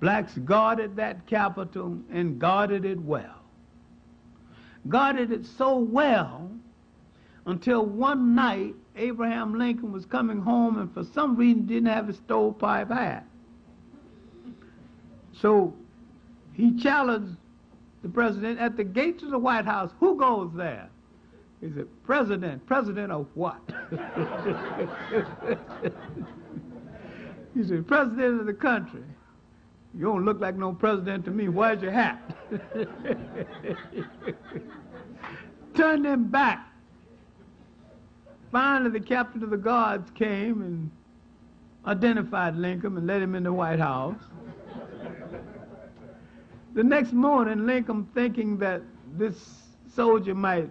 Blacks guarded that capital and guarded it well. Guarded it so well until one night Abraham Lincoln was coming home and for some reason didn't have his stovepipe hat. So he challenged the president at the gates of the White House, who goes there? He said, President. President of what? He said, President of the country. You don't look like no president to me. Where's your hat? Turned him back. Finally, the captain of the guards came and identified Lincoln and let him in the White House. The next morning, Lincoln, thinking that this soldier might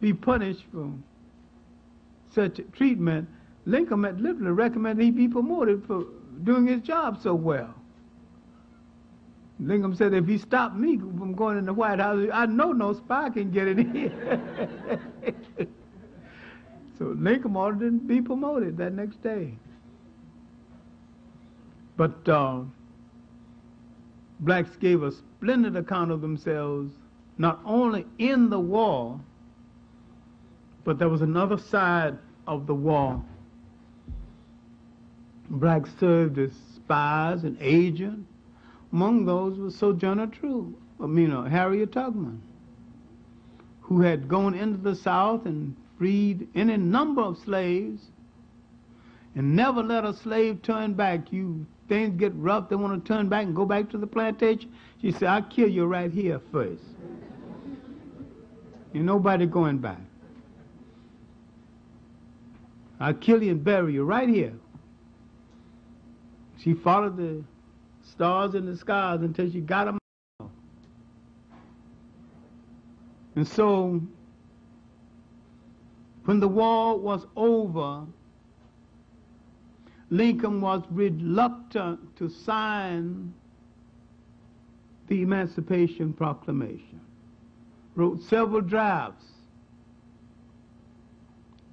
be punished for such treatment, Lincoln had literally recommended he be promoted for doing his job so well. Lincoln said, if he stopped me from going in the White House, I know no spy can get in here. So Lincoln ordered him to be promoted that next day. But blacks gave a splendid account of themselves, not only in the war, but there was another side of the war. Blacks served as spies and agents, Among those was Sojourner Truth, Harriet Tubman, who had gone into the South and freed any number of slaves and never let a slave turn back. Things get rough, they want to turn back and go back to the plantation. She said, I'll kill you right here first. Ain't nobody going back. I'll kill you and bury you right here. She followed the stars in the skies until she got them out. And so, when the war was over, Lincoln was reluctant to sign the Emancipation Proclamation. Wrote several drafts.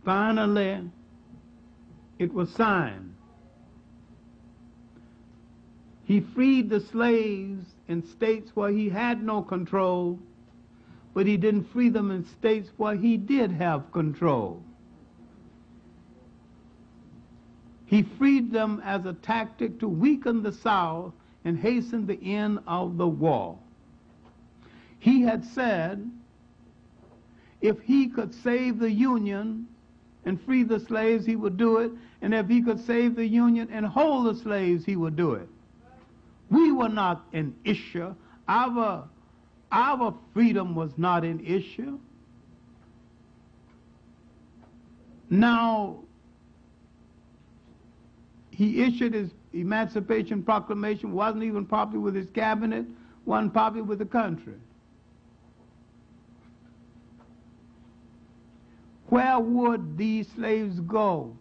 Finally, it was signed. He freed the slaves in states where he had no control, but he didn't free them in states where he did have control. He freed them as a tactic to weaken the South and hasten the end of the war. He had said if he could save the Union and free the slaves, he would do it, and if he could save the Union and hold the slaves, he would do it. We were not an issue. Our freedom was not an issue. Now, he issued his Emancipation Proclamation, wasn't even popular with his cabinet, wasn't popular with the country. Where would these slaves go?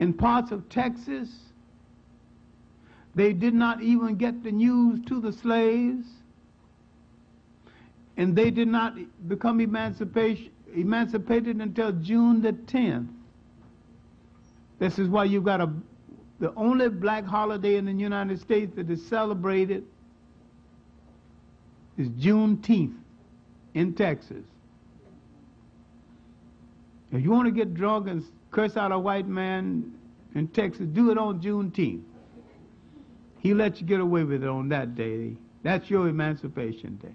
In parts of Texas, they did not even get the news to the slaves, and they did not become emancipated until June the 10th. This is why you've got the only black holiday in the United States that is celebrated is Juneteenth in Texas. If you want to get drunk and curse out a white man in Texas, do it on Juneteenth. He lets you get away with it on that day. That's your Emancipation Day.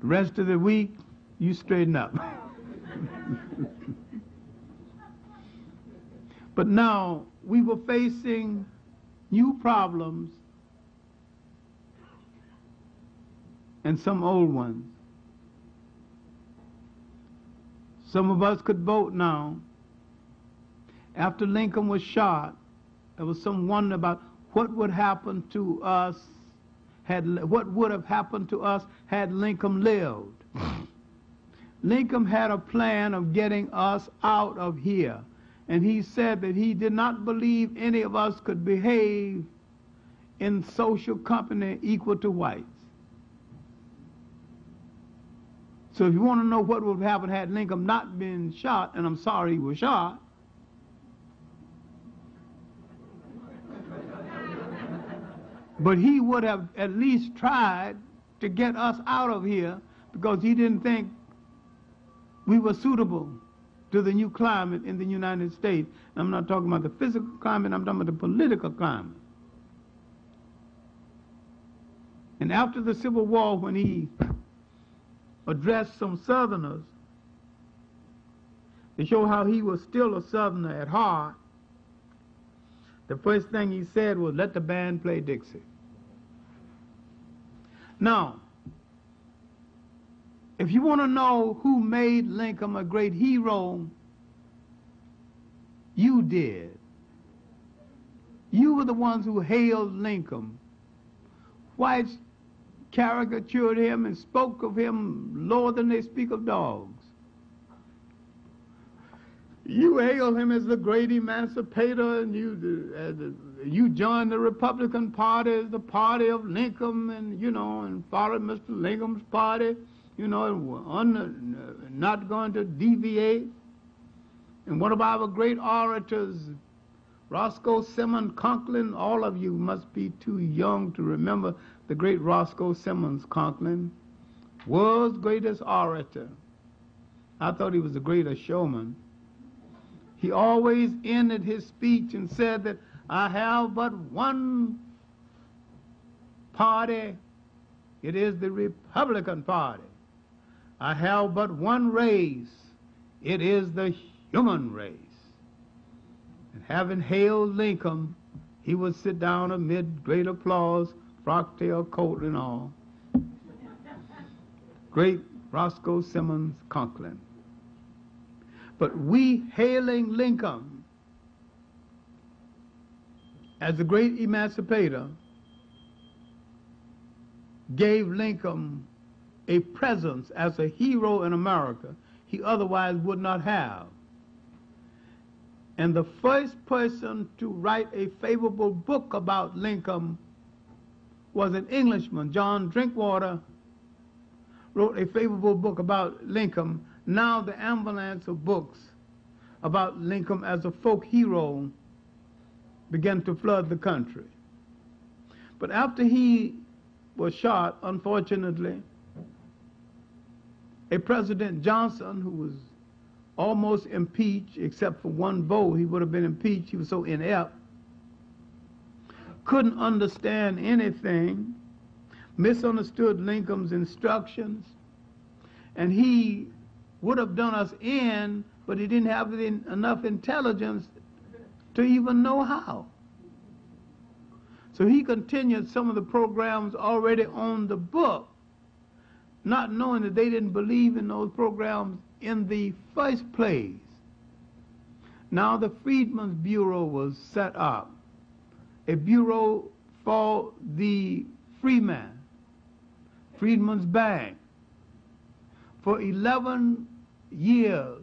The rest of the week, you straighten up. But now we were facing new problems and some old ones. Some of us could vote now. After Lincoln was shot, there was some wonder about what would have happened to us had Lincoln lived. Lincoln had a plan of getting us out of here. And he said that he did not believe any of us could behave in social company equal to whites. So if you want to know what would have happened had Lincoln not been shot, and I'm sorry he was shot, but he would have at least tried to get us out of here because he didn't think we were suitable to the new climate in the United States. I'm not talking about the physical climate, I'm talking about the political climate. And after the Civil War, when he addressed some Southerners to show how he was still a Southerner at heart, the first thing he said was, let the band play Dixie. Now, if you want to know who made Lincoln a great hero, you did. You were the ones who hailed Lincoln. Whites caricatured him and spoke of him lower than they speak of dogs. You hailed him as the great emancipator, and you joined the Republican Party as the party of Lincoln, and and followed Mr. Lincoln's party. Not going to deviate. And one of our great orators, Roscoe Simmons Conklin, all of you must be too young to remember the great Roscoe Simmons Conklin, world's greatest orator. I thought he was the greatest showman. He always ended his speech and said that I have but one Party. It is the Republican Party. I have but one race. It is the human race. And having hailed Lincoln, he would sit down amid great applause, frocktail coat and all. Great Roscoe Simmons Conklin. But we hailing Lincoln as the great emancipator gave Lincoln a presence as a hero in America he otherwise would not have. And the first person to write a favorable book about Lincoln was an Englishman, John Drinkwater, wrote a favorable book about Lincoln. Now the ambulance of books about Lincoln as a folk hero began to flood the country. But after he was shot, unfortunately, a President Johnson, who was almost impeached, except for one vote, he would have been impeached, he was so inept, couldn't understand anything, misunderstood Lincoln's instructions, and he would have done us in, but he didn't have enough intelligence to even know how. So he continued some of the programs already on the book, not knowing that they didn't believe in those programs in the first place. Now the Freedmen's Bureau was set up, a bureau for the freeman, Freedmen's Bank. For 11 years,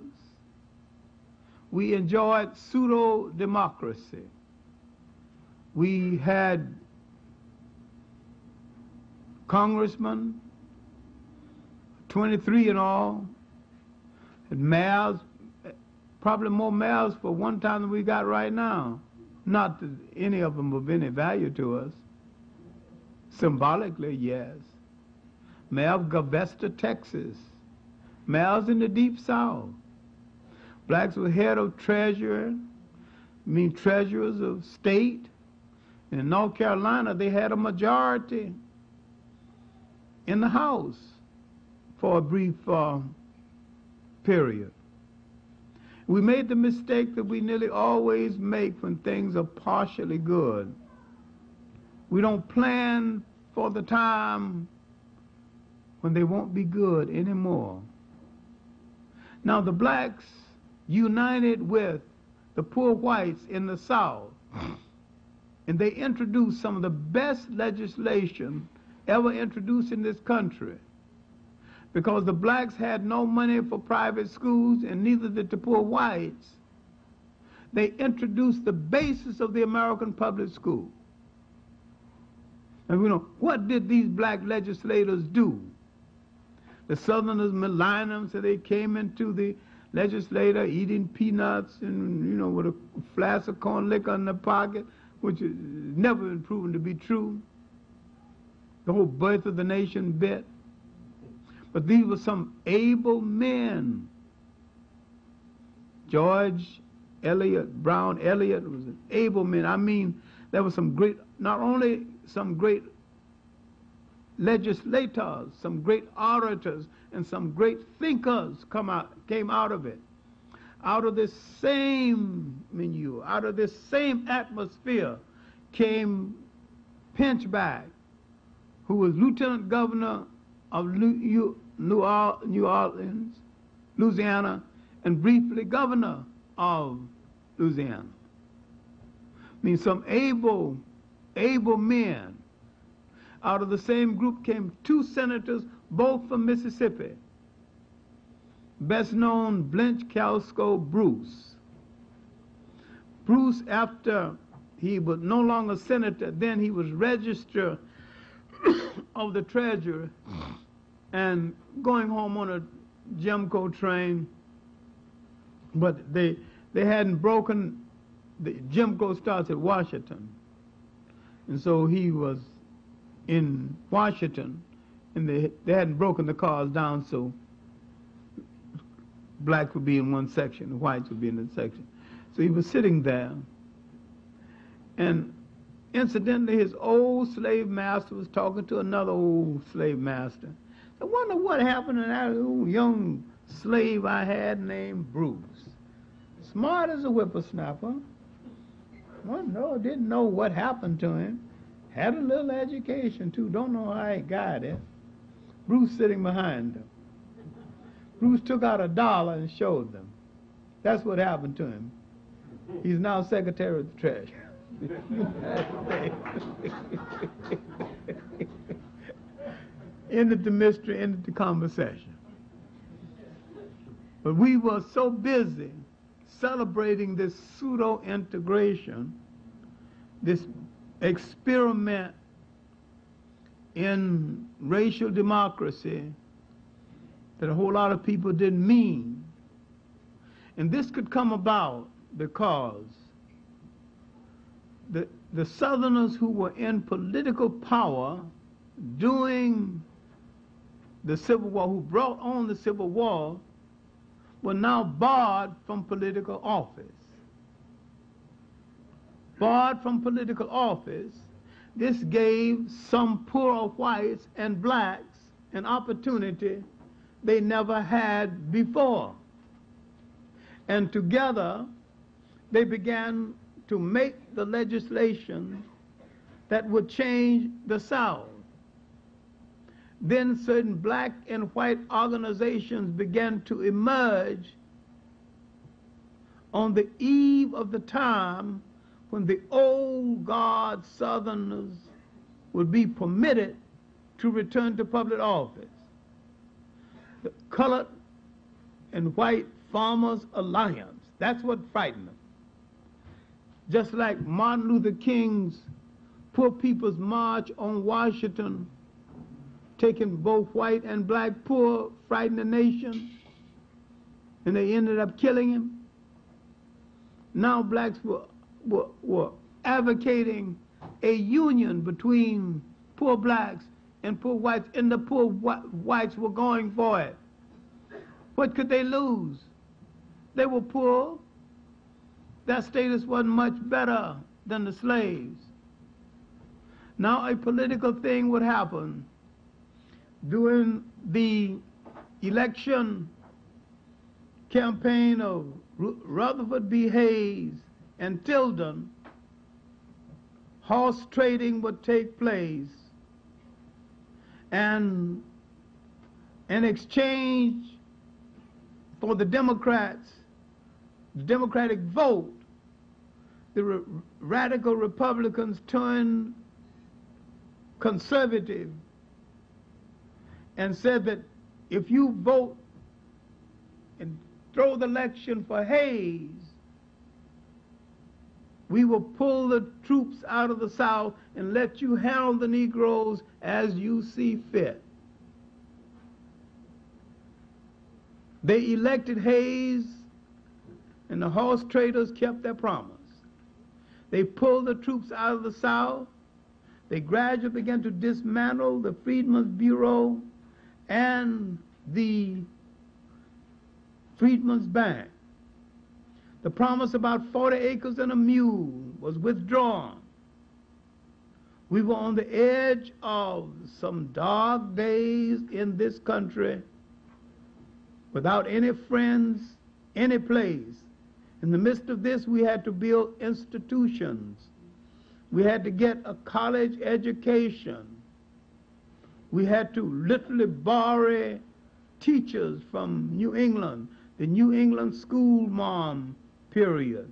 we enjoyed pseudo-democracy. We had congressmen, 23 in all, and mayors, probably more mayors for one time than we got right now. Not that any of them of any value to us. Symbolically, yes. Mayor of Gavesta, Texas. Mayors in the Deep South. Blacks were head of treasurer, treasurers of state. In North Carolina, they had a majority in the House for a brief period. We made the mistake that we nearly always make when things are partially good. We don't plan for the time when they won't be good anymore. Now the blacks united with the poor whites in the South, and they introduced some of the best legislation ever introduced in this country, because the blacks had no money for private schools and neither did the poor whites. They introduced the basis of the American public school. And we know, what did these black legislators do? The Southerners maligned them, so they came into the legislature eating peanuts and, you know, with a flask of corn liquor in their pocket, which has never been proven to be true. The whole birth of the nation bit. But these were some able men. George Eliot, Brown Eliot was an able man. I mean, there were some great, not only some great legislators, some great orators, and some great thinkers came out of it. Out of this same milieu, out of this same atmosphere, came Pinchback, who was lieutenant governor of New Orleans, Louisiana, and briefly governor of Louisiana. I mean, some able men. Out of the same group came two senators, both from Mississippi, best known Blench Calsco Bruce. Bruce, after he was no longer senator, then he was registrar of the treasury, and going home on a Jemco train, but they hadn't broken, the Jemco starts at Washington, and so he was in Washington, and they hadn't broken the cars down, so blacks would be in one section, the whites would be in the section. So he was sitting there, and Incidentally, his old slave master was talking to another old slave master. I wonder what happened to that old young slave I had named Bruce. Smart as a whippersnapper. Didn't know what happened to him. Had a little education, too. Don't know how he got it. Bruce sitting behind him. Bruce took out $1 and showed them. That's what happened to him. He's now Secretary of the Treasury. Ended the mystery, ended the conversation. But we were so busy celebrating this pseudo-integration, this experiment in racial democracy that a whole lot of people didn't mean. And this could come about because the Southerners who were in political power during the Civil War, who brought on the Civil War, were now barred from political office. Barred from political office, this gave some poorer whites and blacks an opportunity they never had before. And together, they began to make the legislation that would change the South. Then certain black and white organizations began to emerge on the eve of the time when the old guard Southerners would be permitted to return to public office. The Colored and White Farmers Alliance, that's what frightened them. Just like Martin Luther King's Poor People's March on Washington, taking both white and black poor, frightened the nation, and they ended up killing him. Now blacks were advocating a union between poor blacks and poor whites, and the poor whites were going for it. What could they lose? They were poor. Their status wasn't much better than the slaves. Now a political thing would happen. During the election campaign of Rutherford B. Hayes and Tilden, horse trading would take place, and in exchange for the Democrats, the Democratic vote, the radical Republicans turned conservative and said that if you vote and throw the election for Hayes, we will pull the troops out of the South and let you handle the Negroes as you see fit. They elected Hayes, and the horse traders kept their promise. They pulled the troops out of the South. They gradually began to dismantle the Freedmen's Bureau and the Freedmen's Bank. The promise about 40 acres and a mule was withdrawn. We were on the edge of some dark days in this country without any friends, any place. In the midst of this, we had to build institutions. We had to get a college education. We had to literally borrow teachers from New England, the New England school mom period.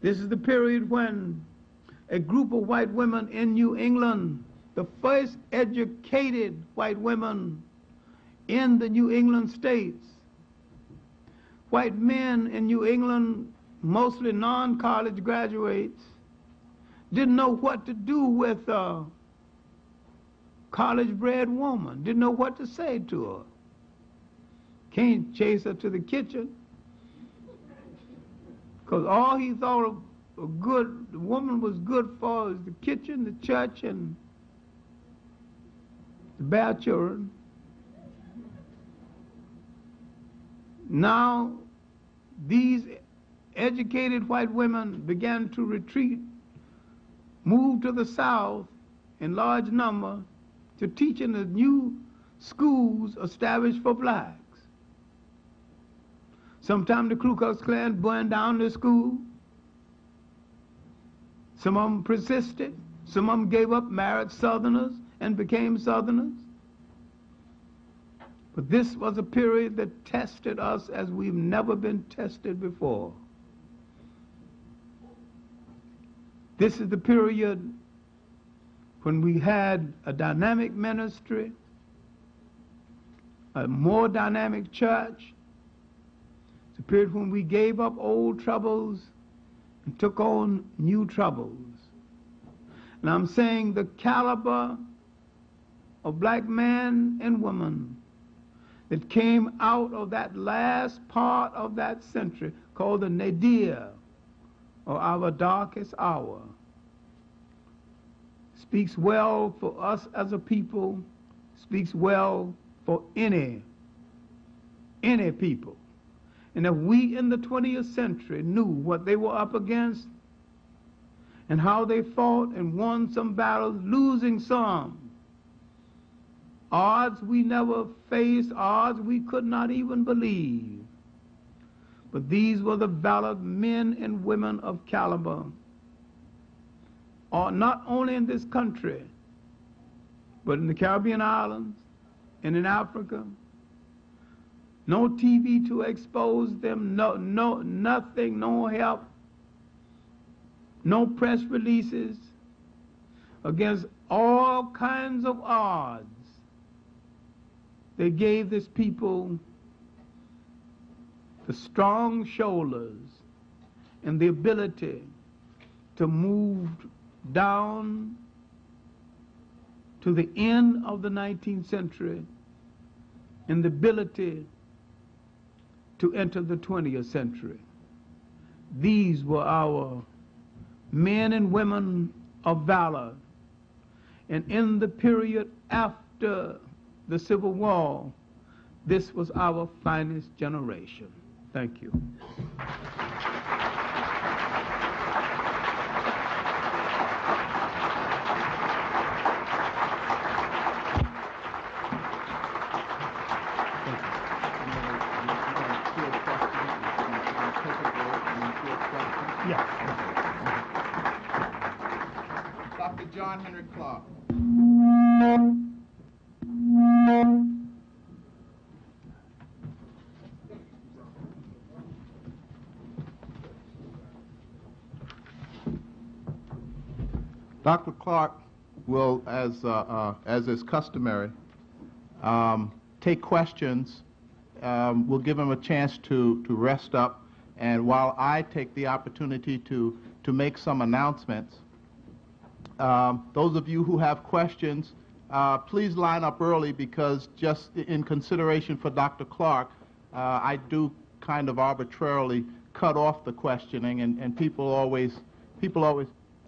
This is the period when a group of white women in New England, the first educated white women in the New England states, white men in New England, mostly non-college graduates, didn't know what to do with a college-bred woman, didn't know what to say to her. Can't chase her to the kitchen, because all he thought a good woman was good for is the kitchen, the church, and the bare children. Now these educated white women began to retreat moved to the South in large number to teach in the new schools established for blacks. Sometimes the Ku Klux Klan burned down the school. Some of them persisted. Some of them gave up, married Southerners, and became Southerners. But this was a period that tested us as we've never been tested before. This is the period when we had a dynamic ministry, a more dynamic church. It's a period when we gave up old troubles and took on new troubles. And I'm saying the caliber of black men and women that came out of that last part of that century called the nadir, or our darkest hour, speaks well for us as a people, speaks well for any people. And if we in the 20th century knew what they were up against and how they fought and won some battles, losing some, odds we never faced, odds we could not even believe. But these were the valiant men and women of caliber, not only in this country, but in the Caribbean islands and in Africa. No TV to expose them, nothing, no help, no press releases, against all kinds of odds. They gave this people the strong shoulders and the ability to move down to the end of the 19th century and the ability to enter the 20th century. These were our men and women of valor. And in the period after the Civil War, this was our finest generation. Thank you. Dr. Clark will, as is customary, take questions. We'll give him a chance to rest up, and while I take the opportunity to make some announcements, those of you who have questions, please line up early, because just in consideration for Dr. Clark, I do kind of arbitrarily cut off the questioning, and people always.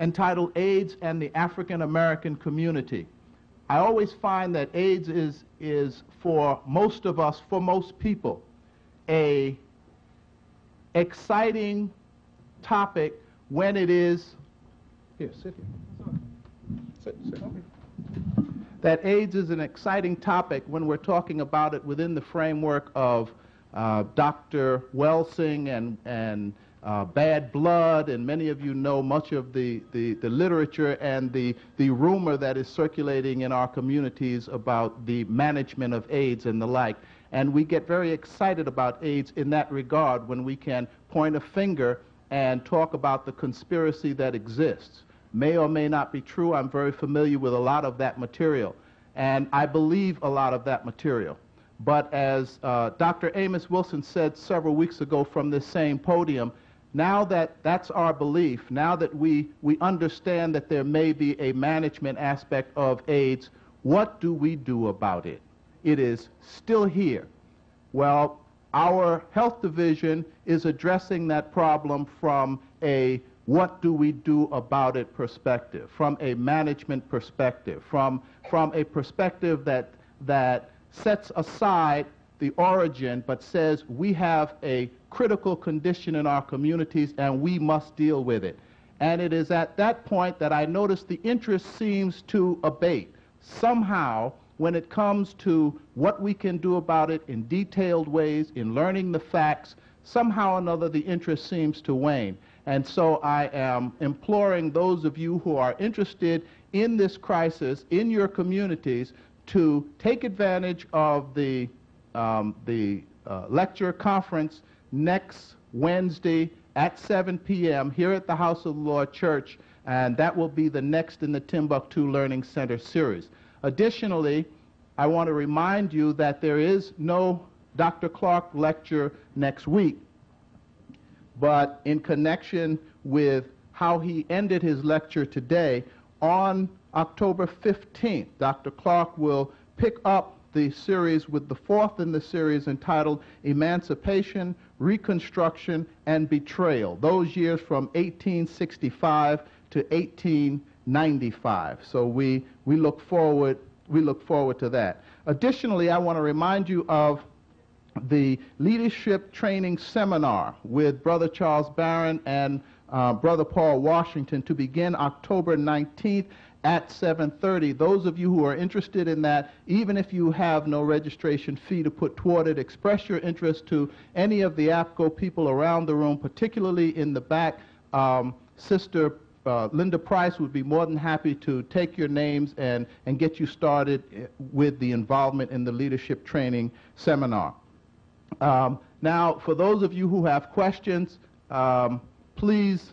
Entitled AIDS and the African American Community. I always find that AIDS is for most of us, for most people, a exciting topic when it is, here, sit here. Sit. Okay. That AIDS is an exciting topic when we're talking about it within the framework of Dr. Welsing and Bad Blood, and many of you know much of the literature and the rumor that is circulating in our communities about the management of AIDS and the like. And we get very excited about AIDS in that regard when we can point a finger and talk about the conspiracy that exists. May or may not be true. I'm very familiar with a lot of that material, and I believe a lot of that material. But as Dr. Amos Wilson said several weeks ago from this same podium, now that that's our belief, now that we understand that there may be a management aspect of AIDS, what do we do about it? It is still here. Well, our health division is addressing that problem from a what do we do about it perspective, from a management perspective, from a perspective that sets aside the origin, but says we have a critical condition in our communities and we must deal with it. And it is at that point that I notice the interest seems to abate. Somehow, when it comes to what we can do about it in detailed ways, in learning the facts, somehow or another the interest seems to wane. And so I am imploring those of you who are interested in this crisis, in your communities, to take advantage of the lecture conference next Wednesday at 7 p.m. here at the House of the Lord Church, and that will be the next in the Timbuktu Learning Center series. Additionally, I want to remind you that there is no Dr. Clark lecture next week, but in connection with how he ended his lecture today, on October 15th, Dr. Clark will pick up the series with the fourth in the series entitled Emancipation, Reconstruction, and Betrayal, those years from 1865 to 1895. So we look forward to that. Additionally, I want to remind you of the Leadership Training Seminar with Brother Charles Barron and Brother Paul Washington to begin October 19th at 7:30. Those of you who are interested in that, even if you have no registration fee to put toward it, express your interest to any of the APCO people around the room, particularly in the back. Sister Linda Price would be more than happy to take your names and get you started with the involvement in the Leadership Training Seminar. Now, for those of you who have questions, please,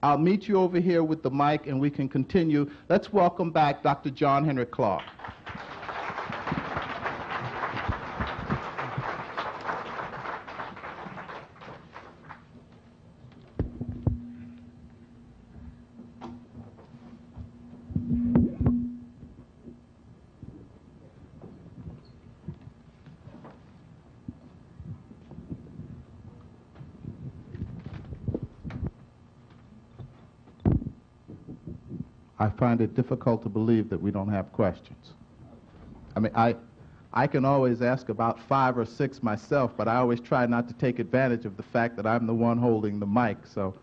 I'll meet you over here with the mic and we can continue. Let's welcome back Dr. John Henry Clark. I find it difficult to believe that we don't have questions. I mean, I can always ask about 5 or 6 myself, but I always try not to take advantage of the fact that I'm the one holding the mic, so.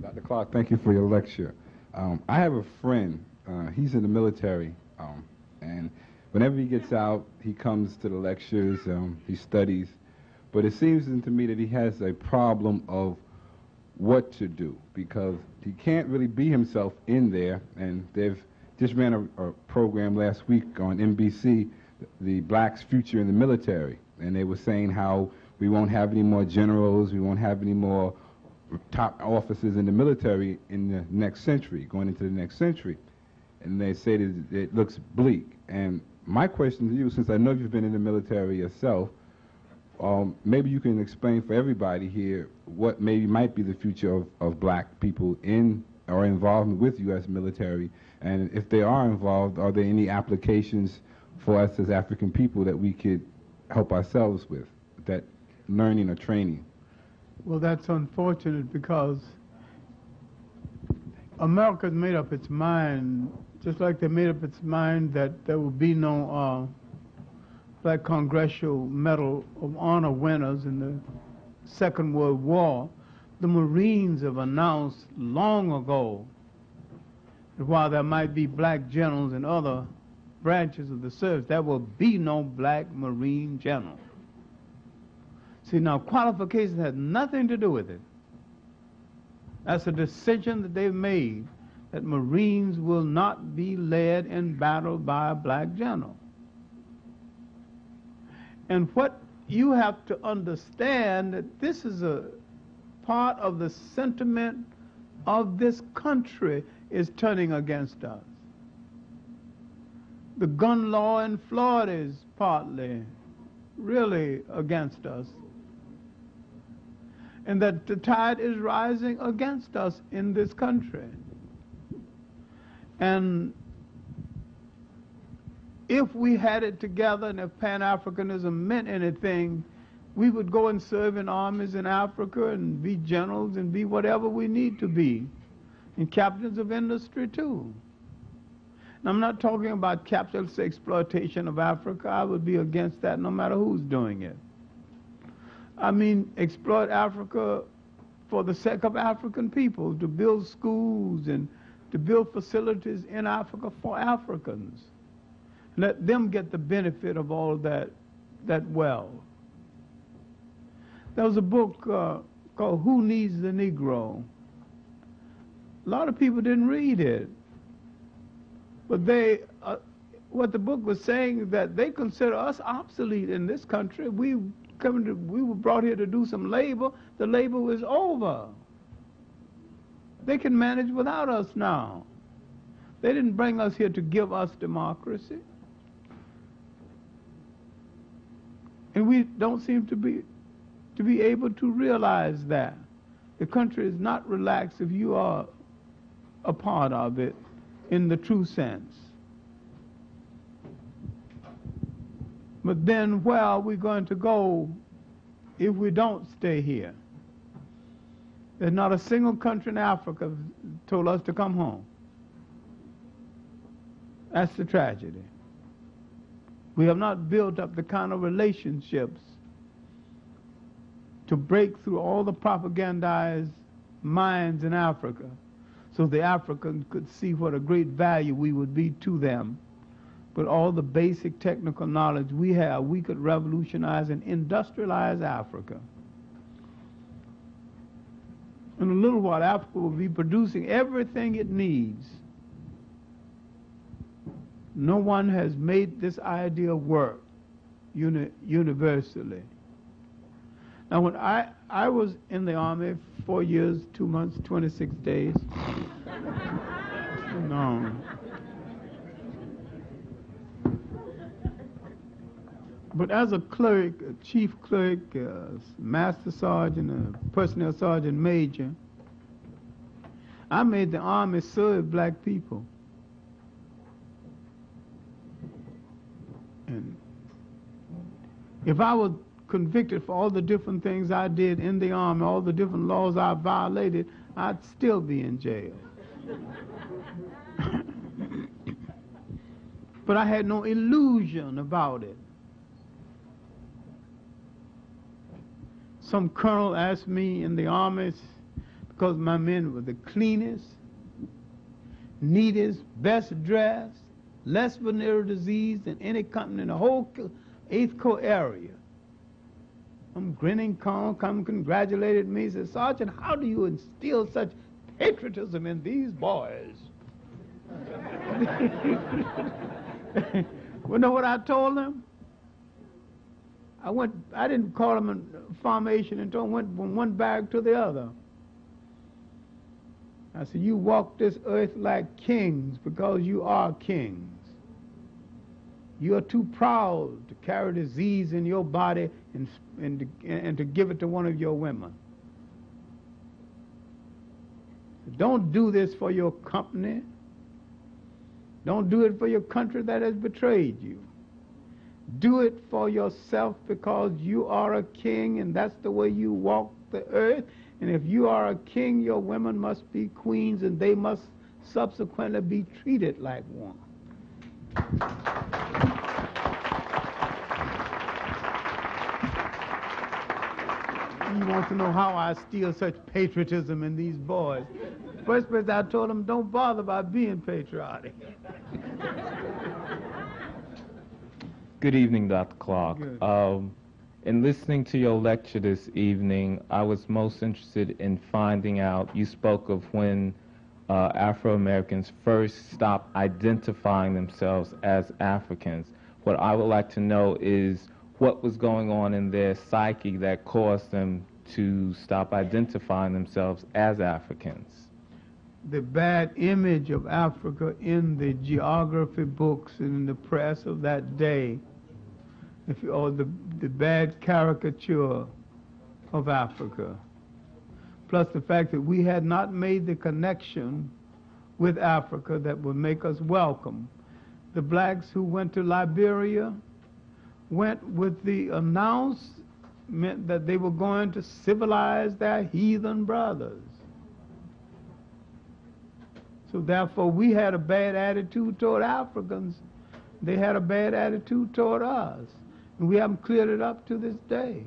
Dr. Clark, thank you for your lecture. I have a friend, he's in the military, and whenever he gets out, he comes to the lectures, he studies, but it seems to me that he has a problem of what to do, because he can't really be himself in there. And they've just ran a program last week on NBC, the Blacks' Future in the Military, and they were saying how we won't have any more generals, we won't have any more top officers in the military in the next century, going into the next century, and they say that it looks bleak. And my question to you, since I know you've been in the military yourself, maybe you can explain for everybody here what maybe might be the future of black people in or involved with U.S. military, and if they are involved, are there any applications for us as African people that we could help ourselves with, that learning or training? Well, that's unfortunate, because America's made up its mind, just like they made up its mind that there will be no black Congressional Medal of Honor winners in the Second World War. The Marines have announced long ago that while there might be black generals in other branches of the service, there will be no black Marine general. See, now qualifications has nothing to do with it. That's a decision that they've made, that Marines will not be led in battle by a black general. And what you have to understand, that this is a part of the sentiment of this country is turning against us. The gun law in Florida is partly really against us. And that the tide is rising against us in this country. And if we had it together, and if Pan-Africanism meant anything, we would go and serve in armies in Africa and be generals and be whatever we need to be, and captains of industry too. And I'm not talking about capitalist exploitation of Africa. I would be against that no matter who's doing it. I mean, exploit Africa for the sake of African people, to build schools and to build facilities in Africa for Africans. Let them get the benefit of all that wealth. There was a book called Who Needs the Negro? A lot of people didn't read it, but what the book was saying, that they consider us obsolete in this country. We were brought here to do some labor. The labor is over. They can manage without us now. They didn't bring us here to give us democracy. And we don't seem to be able to realize that. The country is not relaxed if you are a part of it in the true sense. But then where are we going to go if we don't stay here? There's not a single country in Africa told us to come home. That's the tragedy. We have not built up the kind of relationships to break through all the propagandized minds in Africa so the Africans could see what a great value we would be to them. But all the basic technical knowledge we have, we could revolutionize and industrialize Africa. In a little while, Africa will be producing everything it needs. No one has made this idea work universally. Now, when I was in the Army 4 years, 2 months, 26 days. No. But as a clerk, a chief clerk, a master sergeant, a personnel sergeant major, I made the Army serve black people. And if I was convicted for all the different things I did in the Army, all the different laws I violated, I'd still be in jail. But I had no illusion about it. Some colonel asked me in the Army, because my men were the cleanest, neatest, best dressed, less venereal disease than any company in the whole 8th Corps area. Some grinning colonel come congratulated me, said, "Sergeant, how do you instill such patriotism in these boys?" Well, know what I told them? I didn't call them in formation and went from one bag to the other. I said, "You walk this earth like kings because you are kings. You are too proud to carry disease in your body and to give it to one of your women. Don't do this for your company. Don't do it for your country that has betrayed you. Do it for yourself because you are a king, and that's the way you walk the earth. And if you are a king, your women must be queens, and they must subsequently be treated like one." He wants to know how I steal such patriotism in these boys. First place I told him, don't bother about being patriotic. Good evening, Dr. Clark. In listening to your lecture this evening, I was most interested in finding out, you spoke of when Afro-Americans first stopped identifying themselves as Africans. What I would like to know is what was going on in their psyche that caused them to stop identifying themselves as Africans. The bad image of Africa in the geography books and in the press of that day, or the bad caricature of Africa, plus the fact that we had not made the connection with Africa that would make us welcome. The blacks who went to Liberia went with the announcement that they were going to civilize their heathen brothers. So therefore, we had a bad attitude toward Africans. They had a bad attitude toward us. And we haven't cleared it up to this day.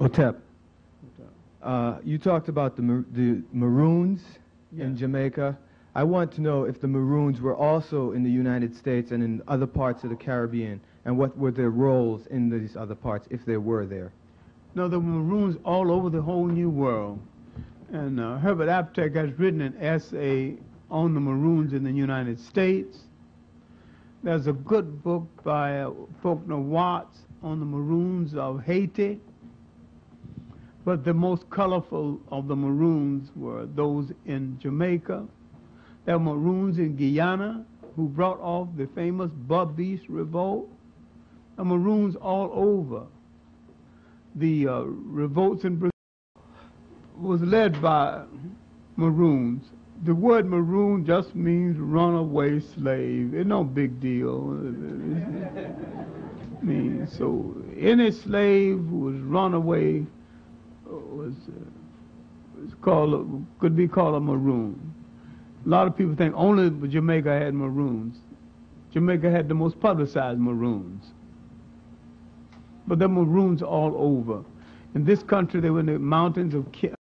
Otep. You talked about the Maroons in Jamaica. I want to know if the Maroons were also in the United States and in other parts of the Caribbean, and what were their roles in these other parts, if they were there. No, there were Maroons all over the whole New World. And Herbert Aptek has written an essay on the Maroons in the United States. There's a good book by Faulkner Watts on the Maroons of Haiti. But the most colorful of the Maroons were those in Jamaica. There were Maroons in Guyana, who brought off the famous Bobby's Revolt. There were Maroons all over. The revolts in Brazil was led by Maroons. The word Maroon just means runaway slave. It's no big deal. I mean, so any slave who was runaway was called, could be called a Maroon. A lot of people think only Jamaica had Maroons. Jamaica had the most publicized Maroons. But there were Maroons all over. In this country, they were in the mountains of